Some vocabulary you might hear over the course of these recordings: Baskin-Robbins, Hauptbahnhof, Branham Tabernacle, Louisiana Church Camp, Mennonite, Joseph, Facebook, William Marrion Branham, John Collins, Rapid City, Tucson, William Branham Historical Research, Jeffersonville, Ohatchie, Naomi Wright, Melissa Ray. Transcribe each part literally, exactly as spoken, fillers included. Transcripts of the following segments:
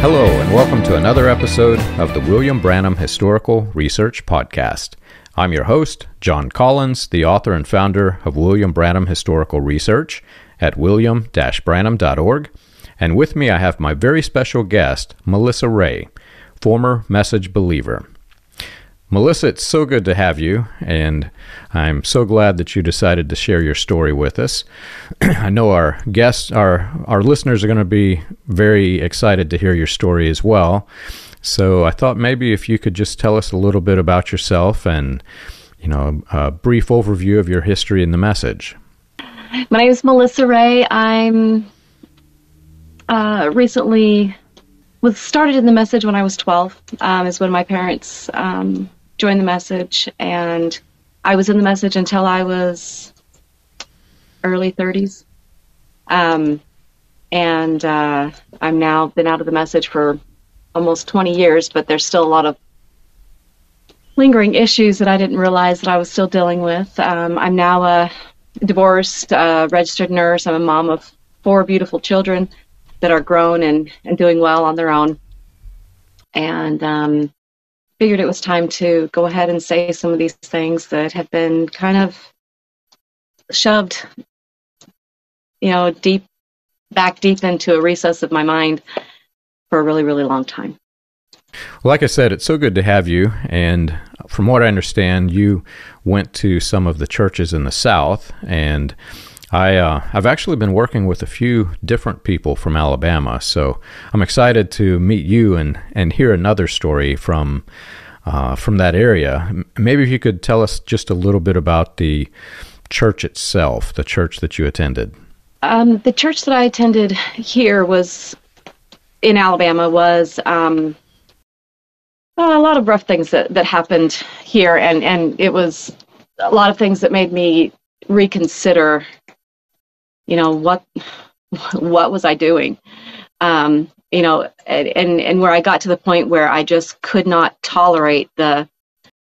Hello, and welcome to another episode of the William Branham Historical Research Podcast. I'm your host, John Collins, the author and founder of William Branham Historical Research at william branham dot org. And with me, I have my very special guest, Melissa Ray, former message believer. Melissa, it's so good to have you, and I'm so glad that you decided to share your story with us. I know our guests, our our listeners are going to be very excited to hear your story as well. So I thought maybe if you could just tell us a little bit about yourself and, you know, a brief overview of your history and the message. My name is Melissa Ray. I'm uh, recently was started in the message when I was twelve, um, is when my parents um, joined the message, and I was in the message until I was early thirties, um, and uh, I've now been out of the message for almost twenty years, but there's still a lot of lingering issues that I didn't realize that I was still dealing with. Um, I'm now a divorced, uh, registered nurse. I'm a mom of four beautiful children that are grown and, and doing well on their own, and um, figured it was time to go ahead and say some of these things that have been kind of shoved, you know, deep, back deep into a recess of my mind for a really, really long time. Well, like I said, it's so good to have you, and from what I understand, you went to some of the churches in the South, and I, uh, I've actually been working with a few different people from Alabama, so I'm excited to meet you and, and hear another story from uh, from that area. Maybe if you could tell us just a little bit about the church itself, the church that you attended. Um, the church that I attended here was, in Alabama, was um, a lot of rough things that, that happened here, and, and it was a lot of things that made me reconsider, you know, what what was I doing? Um, you know, and, and where I got to the point where I just could not tolerate the,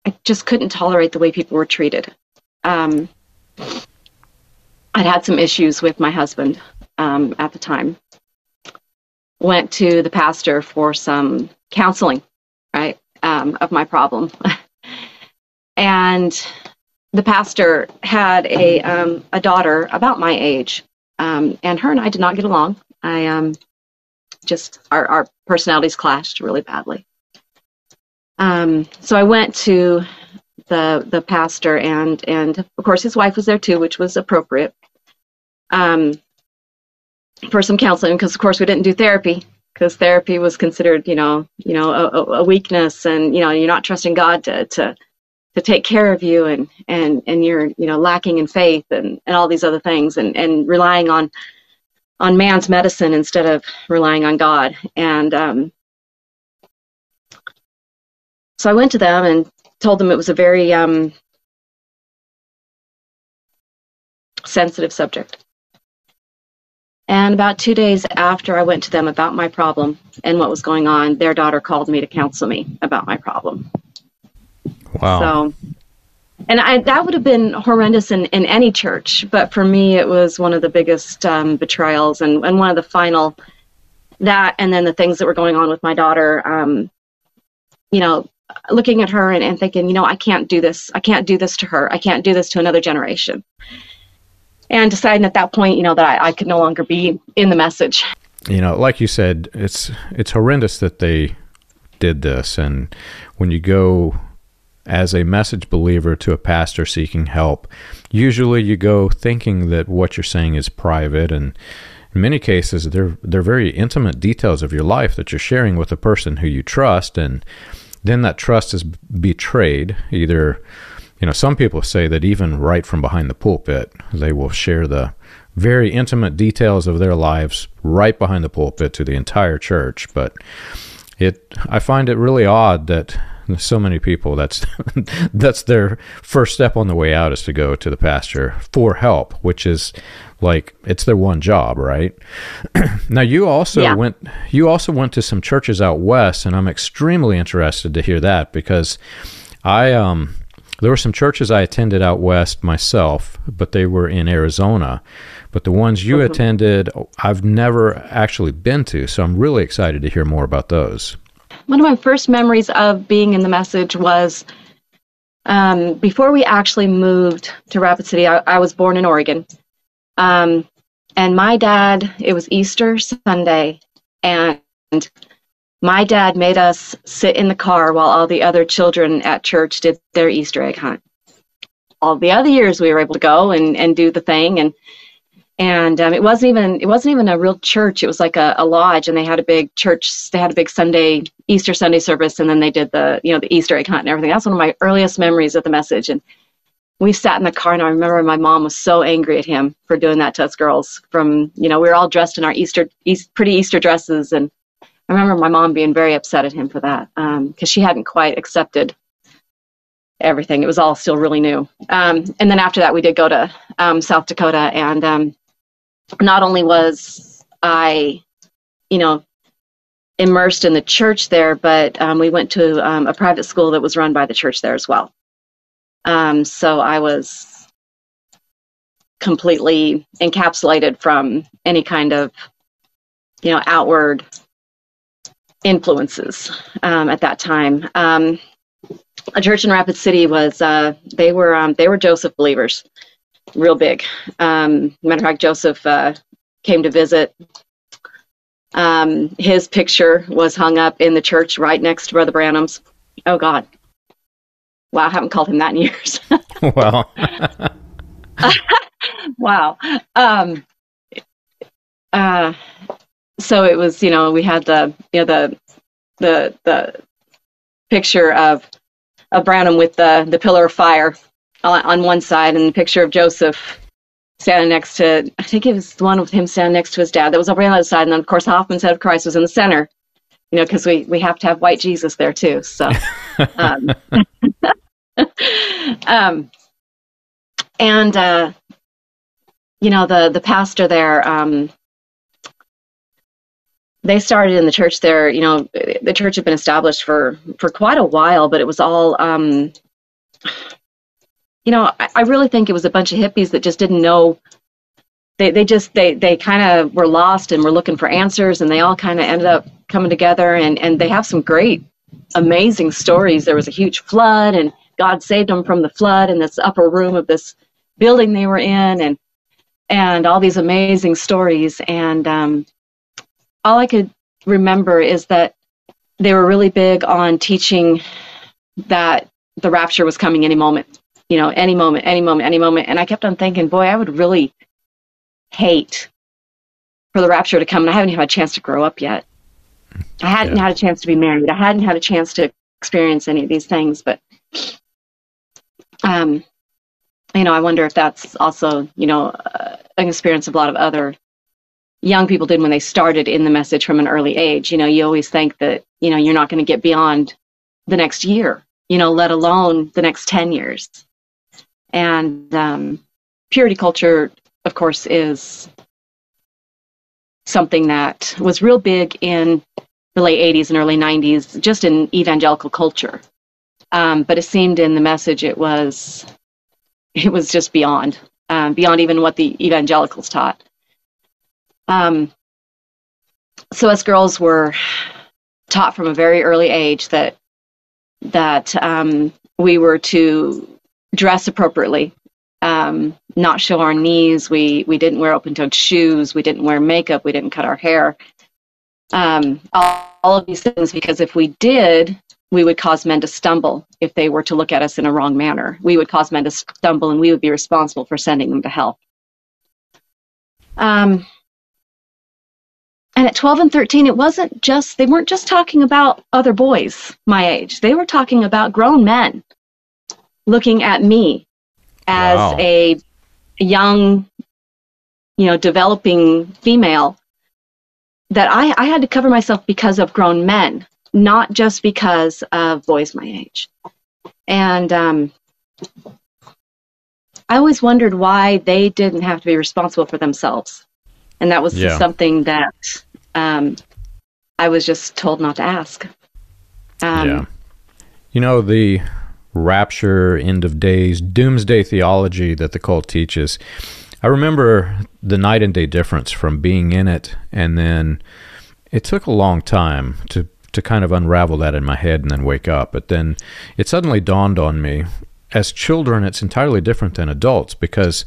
I just couldn't tolerate the way people were treated. Um, I'd had some issues with my husband um, at the time. Went to the pastor for some counseling, right, um, of my problem. And the pastor had a um, a daughter about my age, um, and her and I did not get along. I um, just our, our personalities clashed really badly. Um, so I went to the the pastor, and and of course his wife was there too, which was appropriate, um, for some counseling, because of course we didn't do therapy, because therapy was considered, you know, you know, a, a weakness, and you know, you're not trusting God to to. to take care of you, and, and, and you're, you know, lacking in faith and, and all these other things, and, and relying on, on man's medicine instead of relying on God. And, um, so I went to them and told them it was a very, um, sensitive subject. And about two days after I went to them about my problem and what was going on, their daughter called me to counsel me about my problem. Wow. So, and I, that would have been horrendous in, in any church, but for me, it was one of the biggest um, betrayals, and, and one of the final, that, and then the things that were going on with my daughter, um, you know, looking at her and, and thinking, you know, I can't do this. I can't do this to her. I can't do this to another generation. And deciding at that point, you know, that I, I could no longer be in the message. You know, like you said, it's, it's horrendous that they did this. And when you go as a message believer to a pastor seeking help, usually you go thinking that what you're saying is private, and in many cases, they're, they're very intimate details of your life that you're sharing with a person who you trust, and then that trust is betrayed. Either, you know, some people say that even right from behind the pulpit, they will share the very intimate details of their lives right behind the pulpit to the entire church, but it, I find it really odd that so many people, that's that's their first step on the way out, is to go to the pastor for help, which is like, it's their one job, right? Now, you also yeah. went you also went to some churches out west, and I'm extremely interested to hear that, because I um there were some churches I attended out west myself, but they were in Arizona. But the ones you mm-hmm. attended, I've never actually been to, so I'm really excited to hear more about those. One of my first memories of being in the message was um, before we actually moved to Rapid City. I, I was born in Oregon. Um, and my dad, it was Easter Sunday, and my dad made us sit in the car while all the other children at church did their Easter egg hunt. All the other years we were able to go and, and do the thing. And and um, it wasn't even it wasn't even a real church. It was like a, a lodge, and they had a big church. They had a big Sunday, Easter Sunday service, and then they did the, you know, the Easter egg hunt and everything. That's one of my earliest memories of the message. And we sat in the car, and I remember my mom was so angry at him for doing that to us girls. From, you know, we were all dressed in our Easter, East, pretty Easter dresses, and I remember my mom being very upset at him for that, because um, she hadn't quite accepted everything. It was all still really new. Um, and then after that, we did go to um, South Dakota, and um, not only was I, you know, immersed in the church there, but um, we went to um, a private school that was run by the church there as well. Um, so I was completely encapsulated from any kind of, you know, outward influences um, at that time. Um, a church in Rapid City was, uh, they were um, they were Joseph believers, real big. Um, matter of fact, Joseph uh, came to visit. Um, his picture was hung up in the church right next to Brother Branham's. Oh, God. Wow, I haven't called him that in years. Wow. Wow. Um, uh, so it was, you know, we had the, you know, the, the, the picture of, of Branham with the, the pillar of fire on, on one side, and the picture of Joseph standing next to, I think it was the one with him standing next to his dad that was over on the other side. And then, of course, Hoffman's Head of Christ was in the center. You know, because we, we have to have white Jesus there, too. So, um, um, and, uh, you know, the, the pastor there, um, they started in the church there. You know, the church had been established for, for quite a while, but it was all, um, you know, I, I really think it was a bunch of hippies that just didn't know. They they just, they, they kind of were lost and were looking for answers, and they all kind of ended up coming together, and, and they have some great, amazing stories. There was a huge flood, and God saved them from the flood in this upper room of this building they were in, and and all these amazing stories. And um, all I could remember is that they were really big on teaching that the rapture was coming any moment, you know, any moment, any moment, any moment. And I kept on thinking, boy, I would really hate for the rapture to come, and I haven't had a chance to grow up yet. I hadn't yeah. had a chance to be married. I hadn't had a chance to experience any of these things, but um, you know, I wonder if that's also, you know, uh, an experience of a lot of other young people did when they started in the message from an early age. You know, you always think that, you know, you're not going to get beyond the next year, you know, let alone the next ten years. And um, purity culture, of course, is something that was real big in the late eighties and early nineties, just in evangelical culture. Um, but it seemed in the message it was it was just beyond, um, beyond even what the evangelicals taught. Um, so us girls were taught from a very early age that, that um, we were to dress appropriately. Um, not show our knees. We, we didn't wear open-toed shoes. We didn't wear makeup. We didn't cut our hair. Um, all, all of these things, because if we did, we would cause men to stumble if they were to look at us in a wrong manner. We would cause men to stumble, and we would be responsible for sending them to hell. Um, and at twelve and thirteen, it wasn't just, they weren't just talking about other boys my age. They were talking about grown men looking at me as wow. a young, you know, developing female, that I, I had to cover myself because of grown men, not just because of boys my age. And um, I always wondered why they didn't have to be responsible for themselves. And that was yeah. something that um, I was just told not to ask. Um, yeah. You know, the rapture, end of days, doomsday theology that the cult teaches, I remember the night and day difference from being in it, and then it took a long time to, to kind of unravel that in my head and then wake up. But then it suddenly dawned on me, as children, it's entirely different than adults, because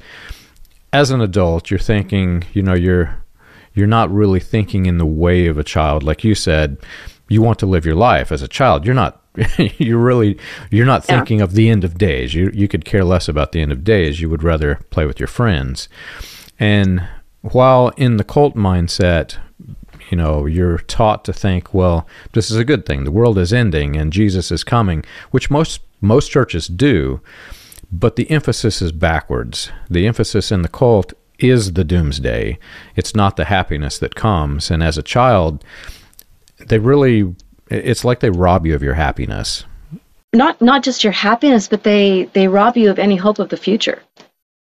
as an adult, you're thinking, you know, you're you're not really thinking in the way of a child. Like you said, you want to live your life as a child. You're not you're really you're not yeah. thinking of the end of days. You you could care less about the end of days. You would rather play with your friends. And while in the cult mindset, you know, you're taught to think, well, this is a good thing. The world is ending and Jesus is coming, which most most churches do, but the emphasis is backwards. The emphasis in the cult is the doomsday. It's not the happiness that comes. And as a child, they really, it's like they rob you of your happiness. Not not just your happiness, but they, they rob you of any hope of the future.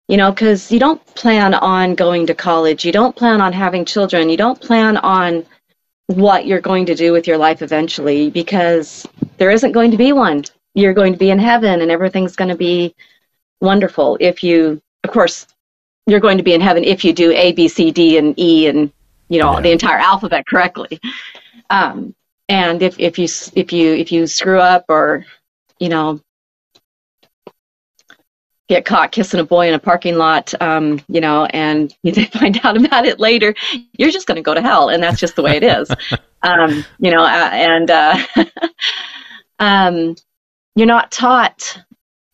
You know, because you don't plan on going to college. You don't plan on having children. You don't plan on what you're going to do with your life eventually, because there isn't going to be one. You're going to be in heaven and everything's going to be wonderful. If you, of course, you're going to be in heaven if you do A, B, C, D, and E, and, you know, yeah. the entire alphabet correctly. Um, and if, if you, if you, if you screw up or, you know, get caught kissing a boy in a parking lot, um, you know, and you find out about it later, you're just going to go to hell. And that's just the way it is. um, you know, uh, and uh, um, you're not taught,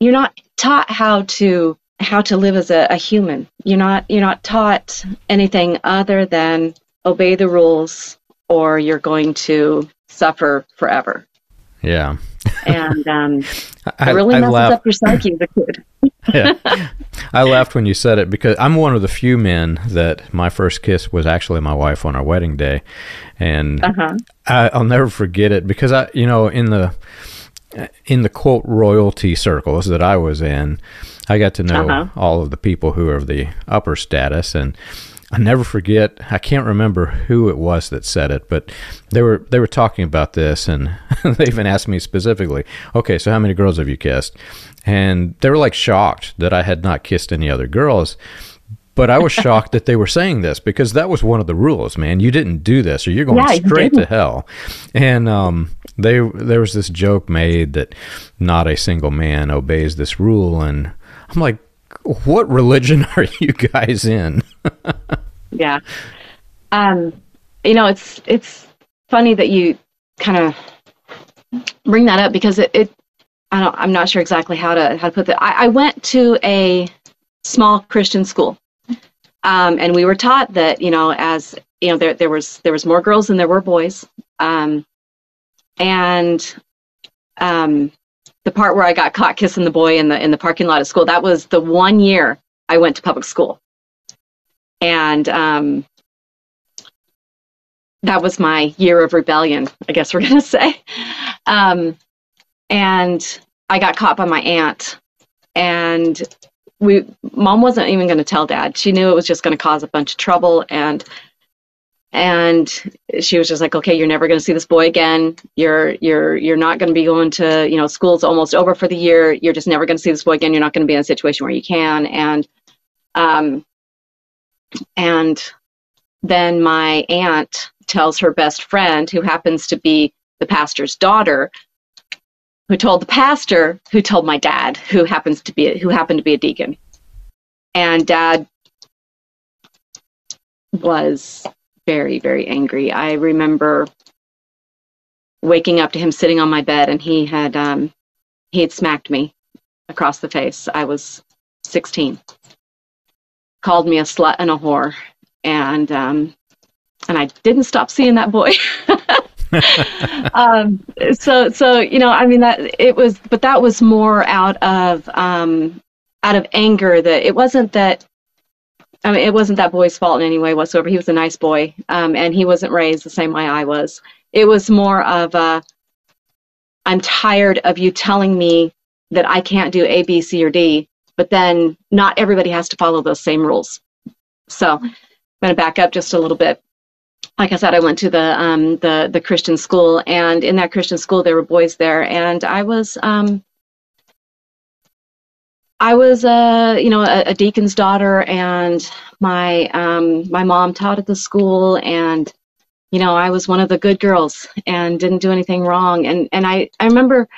you're not taught how to, how to live as a, a human. You're not, you're not taught anything other than obey the rules or you're going to suffer forever. Yeah. And um, I, it really I messes laughed. up your psyche as a kid. yeah. I laughed when you said it, because I'm one of the few men that my first kiss was actually my wife on our wedding day. And uh-huh. I, I'll never forget it, because I, you know, in the, in the quote royalty circles that I was in, I got to know uh-huh. all of the people who are of the upper status. And I never forget, I can't remember who it was that said it, but they were they were talking about this, and they even asked me specifically, okay, so how many girls have you kissed? And they were like shocked that I had not kissed any other girls, but I was shocked that they were saying this, because that was one of the rules, man. You didn't do this or you're going yeah, straight you to hell. And um, they there was this joke made that not a single man obeys this rule, and I'm like, what religion are you guys in? yeah. Um, you know, it's, it's funny that you kind of bring that up, because it, it, I don't, I'm not sure exactly how to, how to put that. I, I went to a small Christian school. Um, and we were taught that, you know, as you know, there, there was, there was more girls than there were boys. Um, and, um, the part where I got caught kissing the boy in the in the parking lot at school, that was the one year I went to public school. And um, that was my year of rebellion, I guess we're going to say. Um, and I got caught by my aunt. And we, Mom wasn't even going to tell Dad. She knew it was just going to cause a bunch of trouble. And And she was just like, okay, you're never going to see this boy again. You're, you're, you're not going to be going to, you know, school's almost over for the year. You're just never going to see this boy again. You're not going to be in a situation where you can. And, um, and then my aunt tells her best friend, who happens to be the pastor's daughter, who told the pastor, who told my dad, who happens to be, who happened to be a deacon. And Dad was very, very angry. I remember waking up to him sitting on my bed, and he had um, he had smacked me across the face. I was sixteen. Called me a slut and a whore, and um, and I didn't stop seeing that boy. um, so so you know, I mean, that it was, but that was more out of um, out of anger. That it wasn't that. I mean, it wasn't that boy's fault in any way whatsoever. He was a nice boy, um, and he wasn't raised the same way I was. It was more of a, I'm tired of you telling me that I can't do A, B, C, or D, but then not everybody has to follow those same rules. So I'm going to back up just a little bit. Like I said, I went to the, um, the, the Christian school, and in that Christian school, there were boys there, and I was um, I was a, you know, a, a deacon's daughter, and my um, my mom taught at the school, and you know, I was one of the good girls and didn't do anything wrong. And and I I remember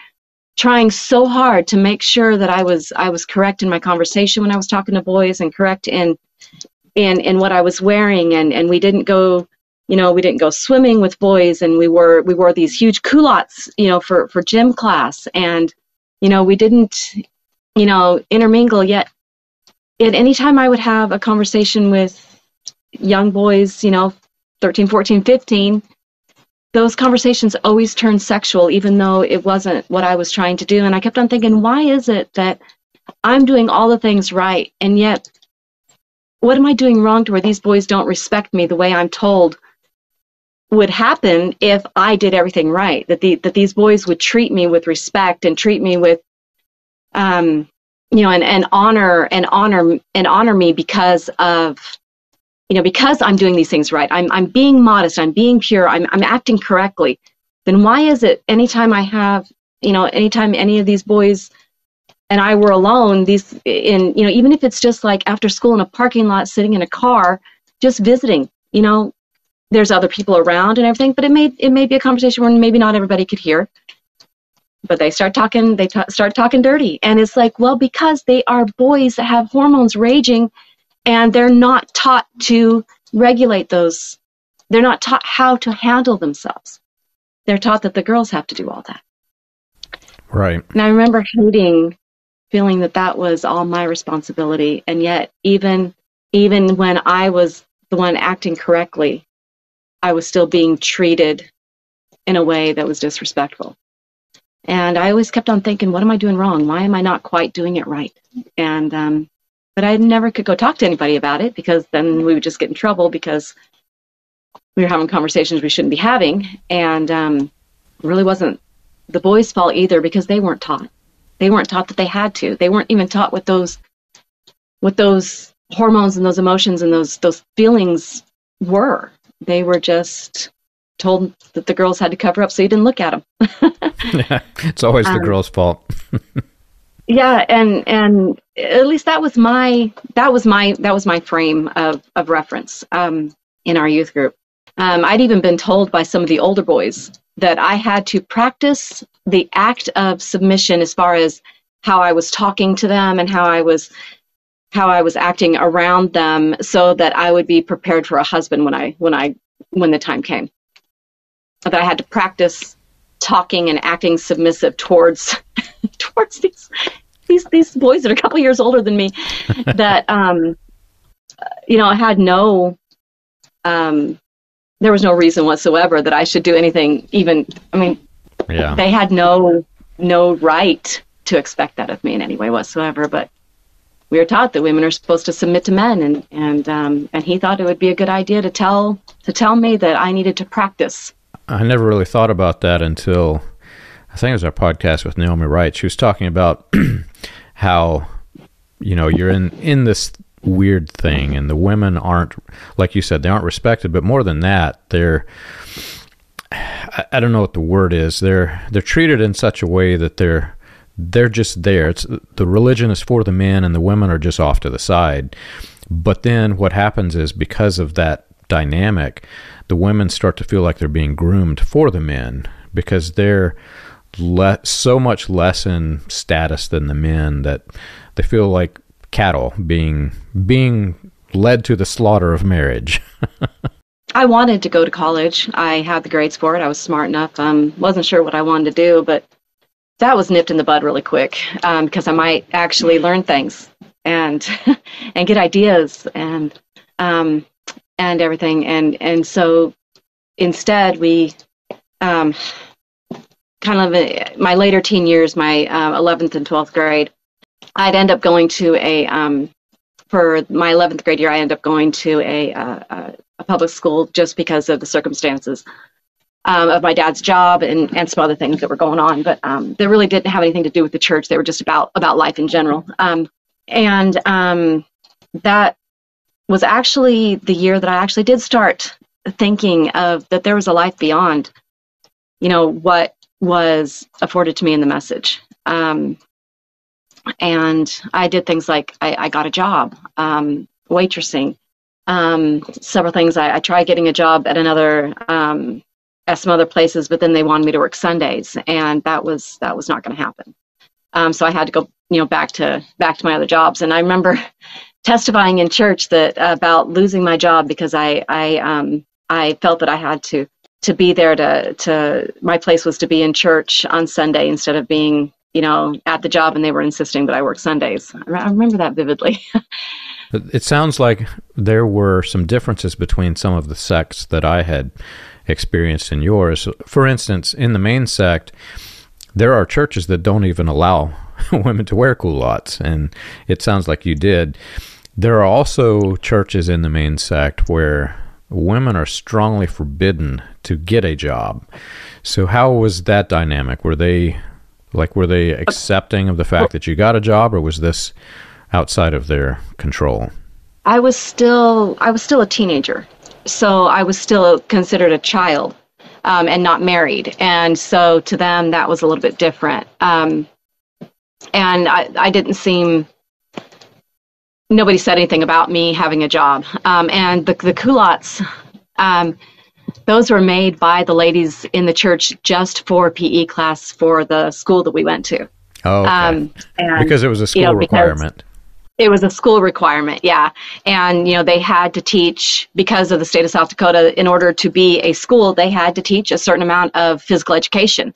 trying so hard to make sure that I was I was correct in my conversation when I was talking to boys, and correct in in in what I was wearing, and and we didn't go. You know, we didn't go swimming with boys, and we wore we wore these huge culottes, you know, for, for gym class, and you know, we didn't, you know, intermingle. Yet, at any time I would have a conversation with young boys, you know, thirteen, fourteen, fifteen, those conversations always turned sexual, even though it wasn't what I was trying to do. And I kept on thinking, why is it that I'm doing all the things right, and yet, what am I doing wrong to where these boys don't respect me the way I'm told would happen if I did everything right, that the that these boys would treat me with respect and treat me with um you know and, and honor and honor and honor me because of you know because I'm doing these things right. I'm I'm being modest, I'm being pure, I'm I'm acting correctly. Then why is it anytime I have you know anytime any of these boys and I were alone, these in you know even if it's just like after school in a parking lot, sitting in a car, just visiting, you know there's other people around and everything, but it may it may be a conversation where maybe not everybody could hear. But they start talking, they t- start talking dirty, and it's like, well, because they are boys that have hormones raging, and they're not taught to regulate those. They're not taught how to handle themselves. They're taught that the girls have to do all that. Right. And I remember hating, feeling that that was all my responsibility, and yet even even when I was the one acting correctly, I was still being treated in a way that was disrespectful. And I always kept on thinking, what am I doing wrong? Why am I not quite doing it right? And, um, but I never could go talk to anybody about it, because then we would just get in trouble because we were having conversations we shouldn't be having. And um, it really wasn't the boys' fault either, because they weren't taught. They weren't taught that they had to. They weren't even taught what those, what those hormones and those emotions and those, those feelings were. They were just told that the girls had to cover up, so you didn't look at them. Yeah, it's always um, the girls' fault. yeah, and and at least that was my that was my that was my frame of of reference um, in our youth group. Um, I'd even been told by some of the older boys that I had to practice the act of submission as far as how I was talking to them and how I was how I was acting around them, so that I would be prepared for a husband when I when I when the time came. That I had to practice talking and acting submissive towards towards these these these boys that are a couple years older than me, that um you know I had no um there was no reason whatsoever that I should do anything. Even I mean yeah. They had no no right to expect that of me in any way whatsoever, but we were taught that women are supposed to submit to men, and and um, and he thought it would be a good idea to tell to tell me that I needed to practice. I never really thought about that until I think it was our podcast with Naomi Wright. She was talking about how you know you're in in this weird thing, and the women aren't, like you said, they aren't respected. But more than that, they're I, I don't know what the word is. They're they're treated in such a way that they're. They're just there. It's the religion is for the men, and the women are just off to the side. But then what happens is, because of that dynamic, the women start to feel like they're being groomed for the men, because they're le- so much less in status than the men that they feel like cattle being being led to the slaughter of marriage. I wanted to go to college. I had the grades for it. I was smart enough. Um, wasn't sure what I wanted to do, but that was nipped in the bud really quick, um, because I might actually learn things and and get ideas and um, and everything. And and so instead, we um, kind of a, my later teen years, my uh, eleventh and twelfth grade, I'd end up going to a um, for my eleventh grade year, I ended up going to a uh, a public school just because of the circumstances. Um, of my dad's job and, and some other things that were going on, but um, they really didn't have anything to do with the church. They were just about about life in general. Um, and um, that was actually the year that I actually did start thinking of that there was a life beyond, you know, what was afforded to me in the message. Um, And I did things like I, I got a job, um, waitressing, um, several things. I, I tried getting a job at another, um, at some other places, but then they wanted me to work Sundays, and that was that was not going to happen. Um, so I had to go, you know, back to back to my other jobs. And I remember testifying in church that uh, about losing my job because I I um, I felt that I had to to be there to to my place was to be in church on Sunday instead of being, you know, at the job, and they were insisting that I work Sundays. I remember that vividly. It sounds like there were some differences between some of the sects that I had experienced in yours. For instance, in the main sect, there are churches that don't even allow women to wear culottes, and it sounds like you did. There are also churches in the main sect where women are strongly forbidden to get a job. So how was that dynamic? Were they... Like, were they accepting of the fact that you got a job, or was this outside of their control? I was still, I was still a teenager, so I was still considered a child, um, and not married. And so to them, that was a little bit different. Um, and I, I didn't seem. Nobody said anything about me having a job, um, and the the culottes. Um, Those were made by the ladies in the church just for P E class for the school that we went to. Oh, okay. um, and, because it was a school you know, requirement. It was a school requirement, yeah. And, you know, they had to teach, because of the state of South Dakota, in order to be a school, they had to teach a certain amount of physical education.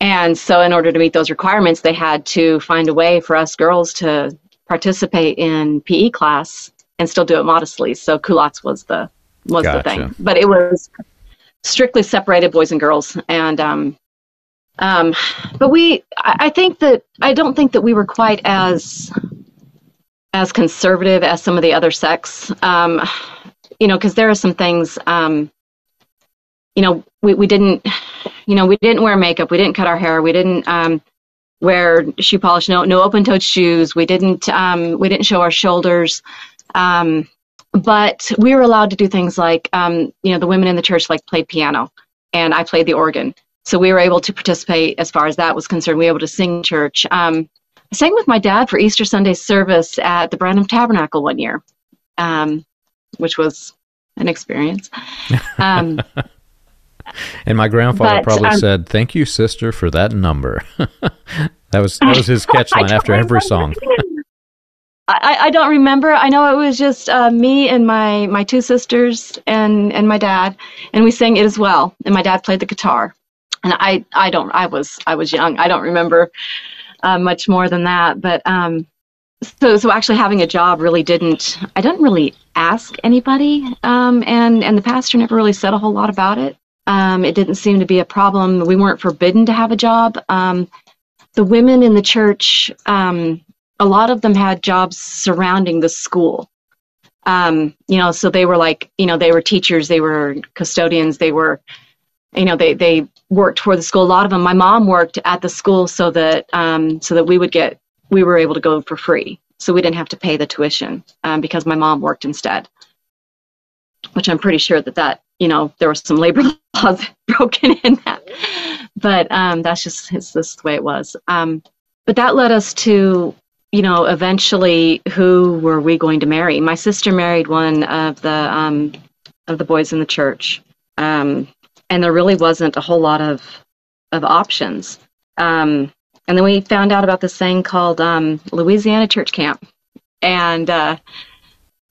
And so in order to meet those requirements, they had to find a way for us girls to participate in P E class and still do it modestly. So culottes was the... was gotcha. the thing, but it was strictly separated boys and girls. And, um, um, but we, I, I think that, I don't think that we were quite as, as conservative as some of the other sects. Um, you know, cause there are some things, um, you know, we, we didn't, you know, we didn't wear makeup. We didn't cut our hair. We didn't, um, wear shoe polish, no, no open toed shoes. We didn't, um, we didn't show our shoulders. Um, But we were allowed to do things like, um, you know, the women in the church like played piano, and I played the organ. So we were able to participate as far as that was concerned. We were able to sing church. Um, I sang with my dad for Easter Sunday service at the Branham Tabernacle one year, um, which was an experience. Um, and my grandfather but, probably um, said, "Thank you, sister, for that number." That was that was his catchline after every song. I, I don't remember. I know it was just uh, me and my, my two sisters and, and my dad, and we sang it as well. And my dad played the guitar, and I, I don't I was I was young. I don't remember uh, much more than that. But um, so so actually having a job really didn't I didn't really ask anybody, um, and and the pastor never really said a whole lot about it. Um, it didn't seem to be a problem. We weren't forbidden to have a job. Um, the women in the church. Um, A lot of them had jobs surrounding the school, um, you know, so they were like, you know, they were teachers, they were custodians, they were, you know, they, they worked for the school. A lot of them, my mom worked at the school so that, um, so that we would get, we were able to go for free. So we didn't have to pay the tuition um, because my mom worked instead, which I'm pretty sure that that, you know, there were some labor laws broken in that, but um, that's just, it's just the way it was. Um, but that led us to, you know, eventually, who were we going to marry? My sister married one of the um, of the boys in the church, um, and there really wasn't a whole lot of of options. Um, and then we found out about this thing called um, Louisiana Church Camp, and uh,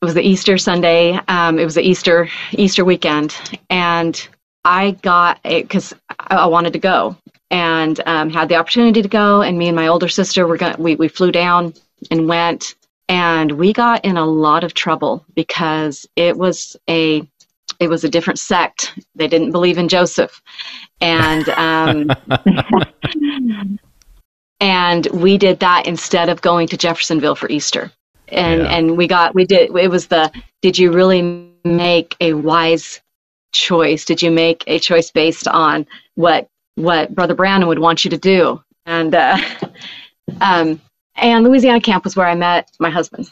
it was the Easter Sunday. Um, it was the Easter Easter weekend, and I got it because I wanted to go. And um, had the opportunity to go, and me and my older sister were going. We we flew down and went, and we got in a lot of trouble because it was a it was a different sect. They didn't believe in Joseph, and um, and we did that instead of going to Jeffersonville for Easter. And yeah. and we got we did it was the did you really make a wise choice? Did you make a choice based on what? what Brother Branham would want you to do. And uh, um, and Louisiana Camp was where I met my husband.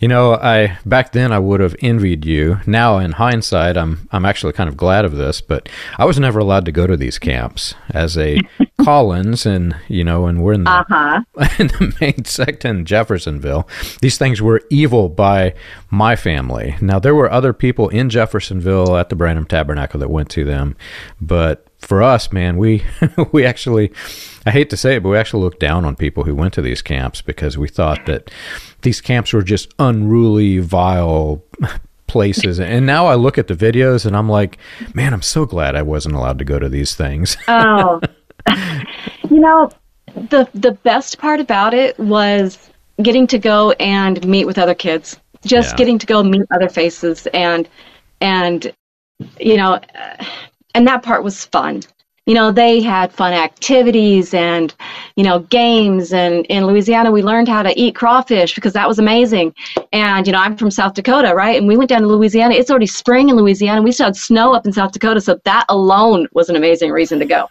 You know, I back then I would have envied you. Now, in hindsight, I'm I'm actually kind of glad of this. But I was never allowed to go to these camps as a Collins, and you know, and we're in the, uh-huh. in the main sect in Jeffersonville. These things were evil by my family. Now, there were other people in Jeffersonville at the Branham Tabernacle that went to them, but for us, man, we we actually, I hate to say it, but we actually looked down on people who went to these camps because we thought that these camps were just unruly, vile places. And now I look at the videos and I'm like, man, I'm so glad I wasn't allowed to go to these things. Oh, you know, the the best part about it was getting to go and meet with other kids, just yeah. getting to go meet other faces and, and you know... Uh, And that part was fun. You know, they had fun activities and, you know, games. And in Louisiana, we learned how to eat crawfish because that was amazing. And, you know, I'm from South Dakota, right? And we went down to Louisiana. It's already spring in Louisiana. We still had snow up in South Dakota. So that alone was an amazing reason to go.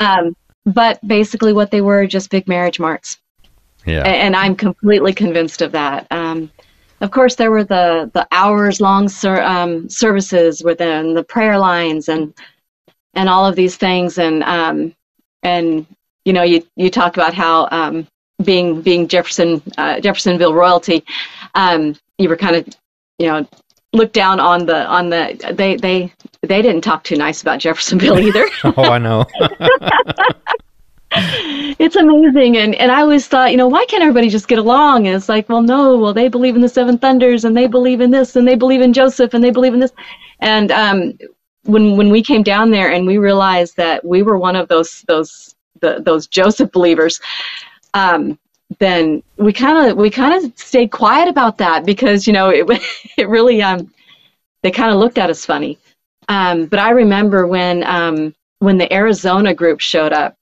um, but basically what they were, just big marriage marts. Yeah. And, and I'm completely convinced of that. Um Of course, there were the, the hours-long ser um, services within the prayer lines and and all of these things. And, um, and you know, you, you talk about how um, being being Jefferson uh, Jeffersonville royalty, um, you were kind of, you know, looked down on the, on the they, they, they didn't talk too nice about Jeffersonville either. Oh, I know. It's amazing, and, and I always thought, you know, why can't everybody just get along? And it's like, well, no, well, they believe in the seven thunders, and they believe in this, and they believe in Joseph, and they believe in this. And um, when when we came down there and we realized that we were one of those those the, those Joseph believers, um, then we kind of we kind of stayed quiet about that because you know it it really um they kind of looked at us funny. Um, but I remember when um, when the Arizona group showed up.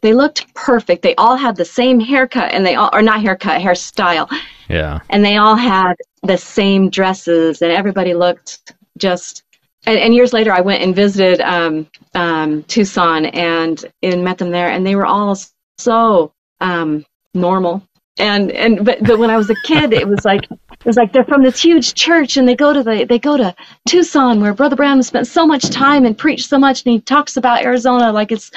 They looked perfect. They all had the same haircut, and they all, or not haircut, hairstyle. Yeah. And they all had the same dresses, and everybody looked just. And, and years later, I went and visited um, um, Tucson and, and met them there, and they were all so um, normal. And and but but when I was a kid, it was like it was like they're from this huge church, and they go to the they go to Tucson, where Brother Branham spent so much time and preached so much, and he talks about Arizona like it's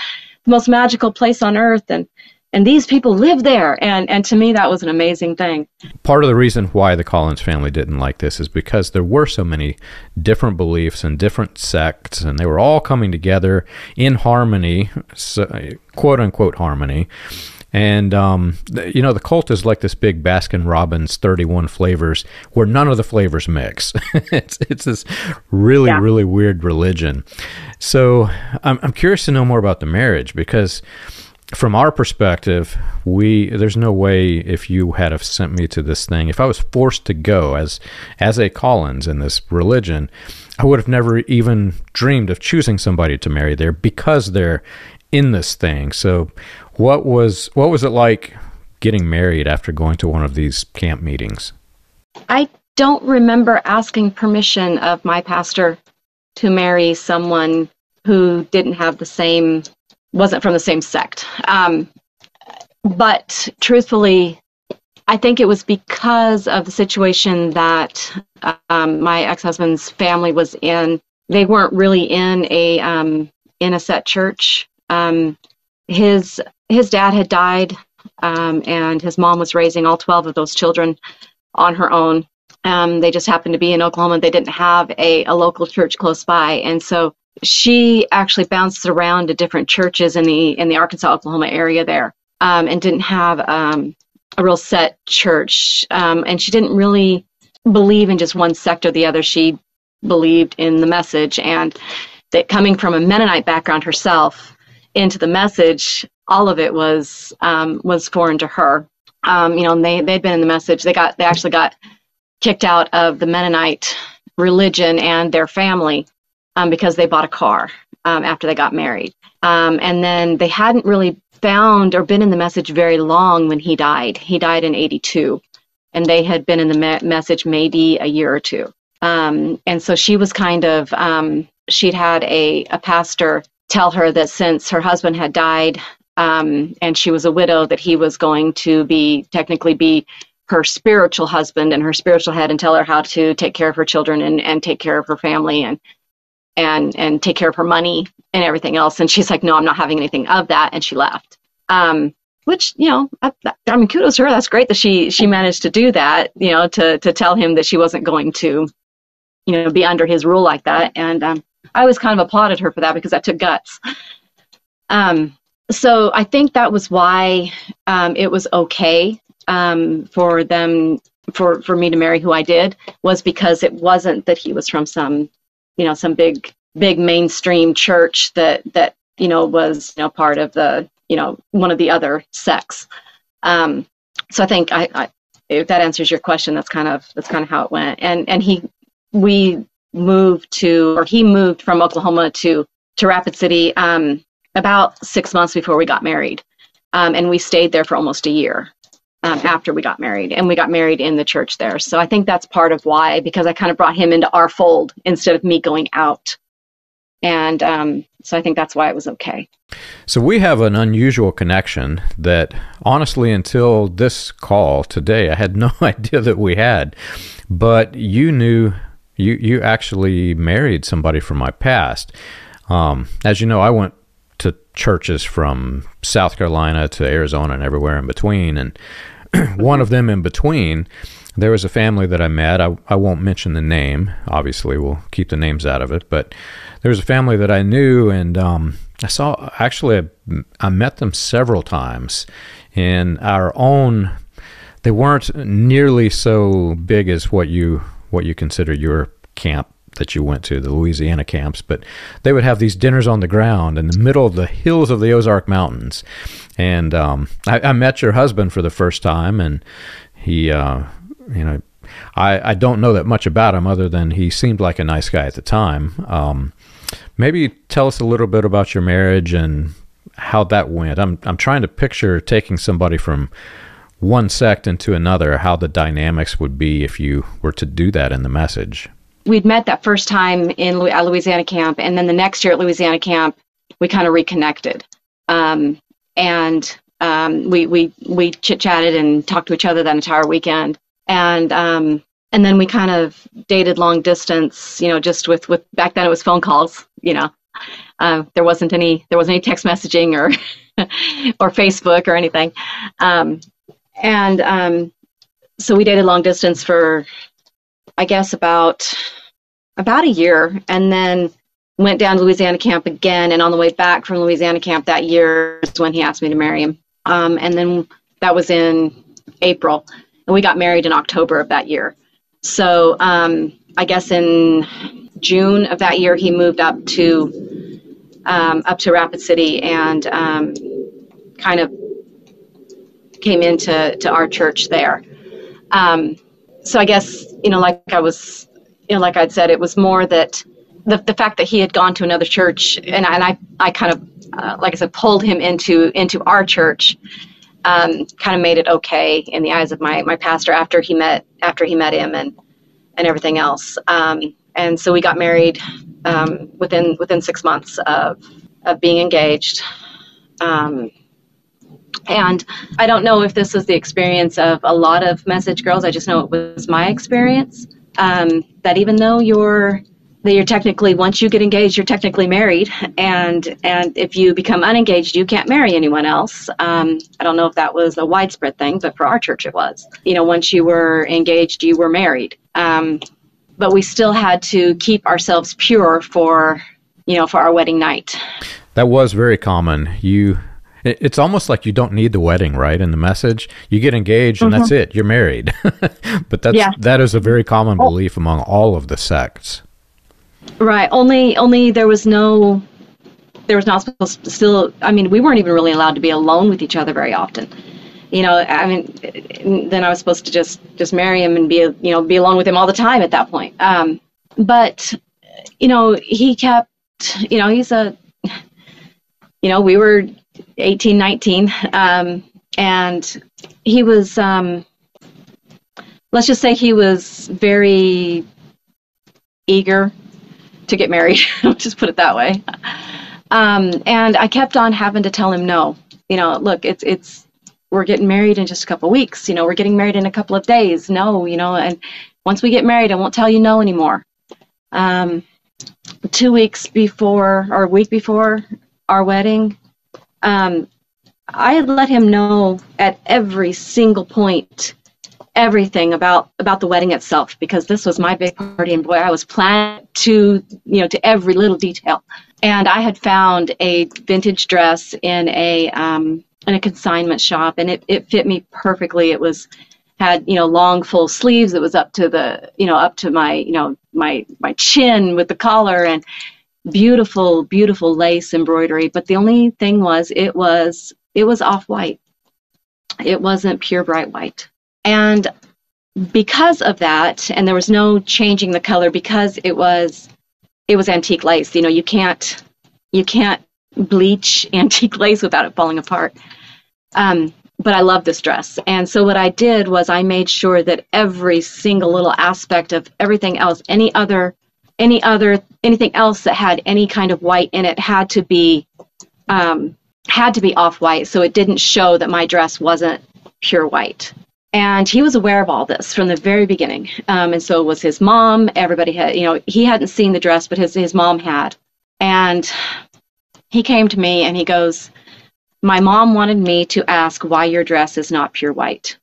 the most magical place on earth, and and these people live there, and and to me that was an amazing thing. Part of the reason why the Collins family didn't like this is because there were so many different beliefs and different sects, and they were all coming together in harmony, so, quote unquote harmony. And, um, you know, the cult is like this big Baskin-Robbins thirty-one flavors where none of the flavors mix. it's, it's this really, yeah. really weird religion. So I'm, I'm curious to know more about the marriage because from our perspective, we there's no way if you had have sent me to this thing, if I was forced to go as, as a Collins in this religion, I would have never even dreamed of choosing somebody to marry there because they're in this thing. So what was what was it like getting married after going to one of these camp meetings? I don't remember asking permission of my pastor to marry someone who didn't have the same, wasn't from the same sect. Um, but truthfully, I think it was because of the situation that um, my ex-husband's family was in. They weren't really in a um, in a set church. Um, his His dad had died, um, and his mom was raising all twelve of those children on her own. Um, they just happened to be in Oklahoma. They didn't have a, a local church close by, and so she actually bounced around to different churches in the in the Arkansas, Oklahoma area there, um, and didn't have um, a real set church. Um, and she didn't really believe in just one sect or the other. She believed in the message, and that coming from a Mennonite background herself into the message. All of it was um, was foreign to her, um, you know. And they they'd been in the message. They got they actually got kicked out of the Mennonite religion and their family um, because they bought a car um, after they got married. Um, and then they hadn't really found or been in the message very long when he died. He died in eighty-two, and they had been in the me message maybe a year or two. Um, and so she was kind of um, she'd had a a pastor tell her that since her husband had died. Um, and she was a widow, that he was going to be technically be her spiritual husband and her spiritual head and tell her how to take care of her children and, and take care of her family and and and take care of her money and everything else. And she's like, no, I'm not having anything of that. And she left, um, which, you know, I, I mean, kudos to her. That's great that she she managed to do that, you know, to, to tell him that she wasn't going to, you know, be under his rule like that. And um, I always kind of applauded her for that because that took guts. Um, so I think that was why um, it was okay um, for them, for, for me to marry who I did, was because it wasn't that he was from some, you know, some big, big mainstream church that, that, you know, was, you know, part of the, you know, one of the other sects. Um, so I think I, I, if that answers your question, that's kind of, that's kind of how it went. And, and he, we moved to, or he moved from Oklahoma to, to Rapid City, um, about six months before we got married. Um, and we stayed there for almost a year um, after we got married, and we got married in the church there. So I think that's part of why, because I kind of brought him into our fold instead of me going out. And um, so I think that's why it was okay. So we have an unusual connection that honestly, until this call today, I had no idea that we had, but you knew, you, you actually married somebody from my past. Um, as you know, I went to churches from South Carolina to Arizona and everywhere in between. And one of them in between, there was a family that I met. I, I won't mention the name. Obviously, we'll keep the names out of it. But there was a family that I knew, and um, I saw, actually, I, I met them several times in our own. They weren't nearly so big as what you what you consider your camp that you went to, the Louisiana camps, but they would have these dinners on the ground in the middle of the hills of the Ozark Mountains. And um, I, I met your husband for the first time, and he, uh, you know, I, I don't know that much about him other than he seemed like a nice guy at the time. Um, maybe tell us a little bit about your marriage and how that went. I'm, I'm trying to picture taking somebody from one sect into another, how the dynamics would be if you were to do that in the message. We'd met that first time in Louisiana camp, and then the next year at Louisiana camp, we kind of reconnected, um, and um, we we we chit chatted and talked to each other that entire weekend, and um, and then we kind of dated long distance, you know, just with with back then it was phone calls, you know, uh, there wasn't any there wasn't any text messaging or or Facebook or anything, um, and um, so we dated long distance for, I guess, about about a year, and then went down to Louisiana camp again. And on the way back from Louisiana camp that year is when he asked me to marry him. Um, and then that was in April, and we got married in October of that year. So um, I guess in June of that year, he moved up to um, up to Rapid City and um, kind of came into to our church there. Um, So I guess, you know, like I was, you know, like I'd said, it was more that the, the fact that he had gone to another church, and I, and I, I kind of, uh, like I said, pulled him into, into our church, um, kind of made it okay in the eyes of my, my pastor after he met, after he met him and, and everything else. Um, and so we got married, um, within, within six months of, of being engaged. Um, And I don't know if this was the experience of a lot of message girls. I just know it was my experience, um, that even though you're, that you're technically, once you get engaged, you're technically married. And, and if you become unengaged, you can't marry anyone else. Um, I don't know if that was a widespread thing, but for our church it was. You know, once you were engaged, you were married. Um, but we still had to keep ourselves pure for, you know, for our wedding night. That was very common. You... It's almost like you don't need the wedding, right? In the message, you get engaged and mm-hmm. that's it. You're married. But that's, yeah. That is a very common belief among all of the sects. Right. Only, only there was no, there was not supposed to still, I mean, we weren't even really allowed to be alone with each other very often. You know, I mean, then I was supposed to just, just marry him and be, you know, be alone with him all the time at that point. Um, but, you know, he kept, you know, he's a, you know, we were eighteen, nineteen, um, and he was, um, let's just say he was very eager to get married, just put it that way. Um, and I kept on having to tell him no, you know, look, it's, it's, we're getting married in just a couple of weeks. You know, we're getting married in a couple of days. No, you know, and once we get married, I won't tell you no anymore. Um, two weeks before, or a week before our wedding, um, I had let him know at every single point everything about, about the wedding itself, because this was my big party, and boy, I was planning to, you know, to every little detail. And I had found a vintage dress in a, um, in a consignment shop, and it, it fit me perfectly. It was, had, you know, long full sleeves. It was up to the, you know, up to my, you know, my, my chin with the collar, and beautiful, beautiful lace embroidery. But the only thing was, it was, it was off-white. It wasn't pure bright white. And because of that, and there was no changing the color, because it was, it was antique lace. You know, you can't, you can't bleach antique lace without it falling apart. Um, but I love this dress. And so what I did was I made sure that every single little aspect of everything else, any other, any other, anything else that had any kind of white in it had to be, um, had to be off-white. So it didn't show that my dress wasn't pure white. And he was aware of all this from the very beginning. Um, and so was his mom. Everybody had, you know, he hadn't seen the dress, but his, his mom had. And he came to me and he goes, "My mom wanted me to ask why your dress is not pure white."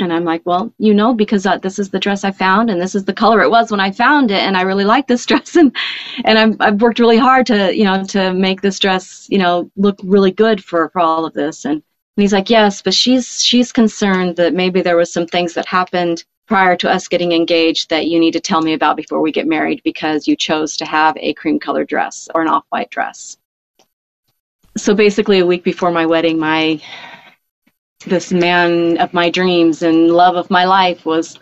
And I'm like, "Well, you know, because uh, this is the dress I found, and this is the color it was when I found it. And I really like this dress. And, and I'm, I've worked really hard to, you know, to make this dress, you know, look really good for, for all of this." And And he's like, "Yes, but she's she's concerned that maybe there was some things that happened prior to us getting engaged that you need to tell me about before we get married, because you chose to have a cream-colored dress or an off-white dress." So basically, a week before my wedding, my this man of my dreams and love of my life was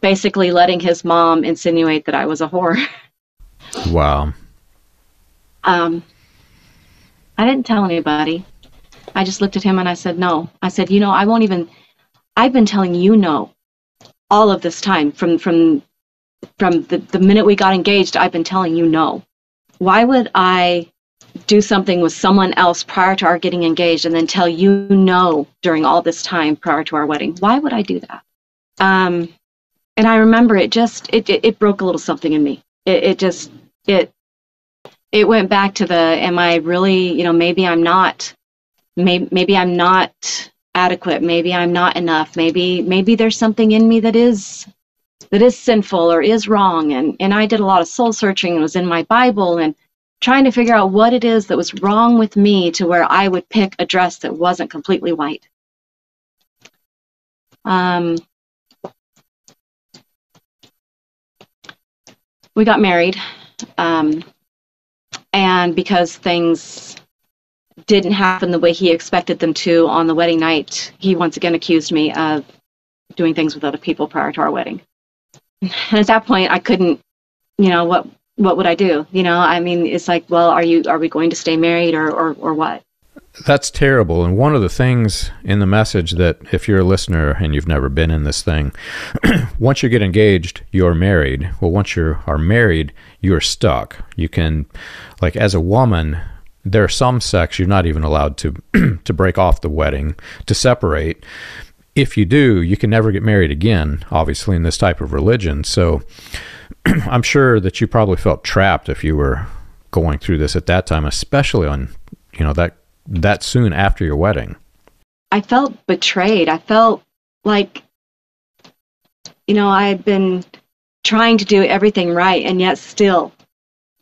basically letting his mom insinuate that I was a whore. Wow. Um, I didn't tell anybody. I just looked at him and I said, "No." I said, "You know, I won't even, I've been telling you no all of this time. From from from the, the minute we got engaged, I've been telling you no. Why would I do something with someone else prior to our getting engaged and then tell you no during all this time prior to our wedding? Why would I do that?" Um, and I remember it just, it, it, it broke a little something in me. It, it just, it, it went back to the, am I really, you know, maybe I'm not. Maybe, maybe I'm not adequate. Maybe I'm not enough. Maybe maybe there's something in me that is that is sinful or is wrong. And, and I did a lot of soul searching and was in my Bible and trying to figure out what it is that was wrong with me to where I would pick a dress that wasn't completely white. Um, we got married. Um, and because things didn't happen the way he expected them to on the wedding night, he once again accused me of doing things with other people prior to our wedding. And at that point, I couldn't, you know, what what would I do? You know, I mean, it's like, well, are you are we going to stay married or, or, or what? That's terrible. And one of the things in the message that if you're a listener and you've never been in this thing, once you get engaged, you're married. Well, once you are married, you're stuck. You can, like as a woman, there are some sects you're not even allowed to to break off the wedding, to separate. If you do, you can never get married again, obviously, in this type of religion. So I'm sure that you probably felt trapped if you were going through this at that time, especially on, you know, that that soon after your wedding. I felt betrayed. I felt like, you know, I had been trying to do everything right, and yet still,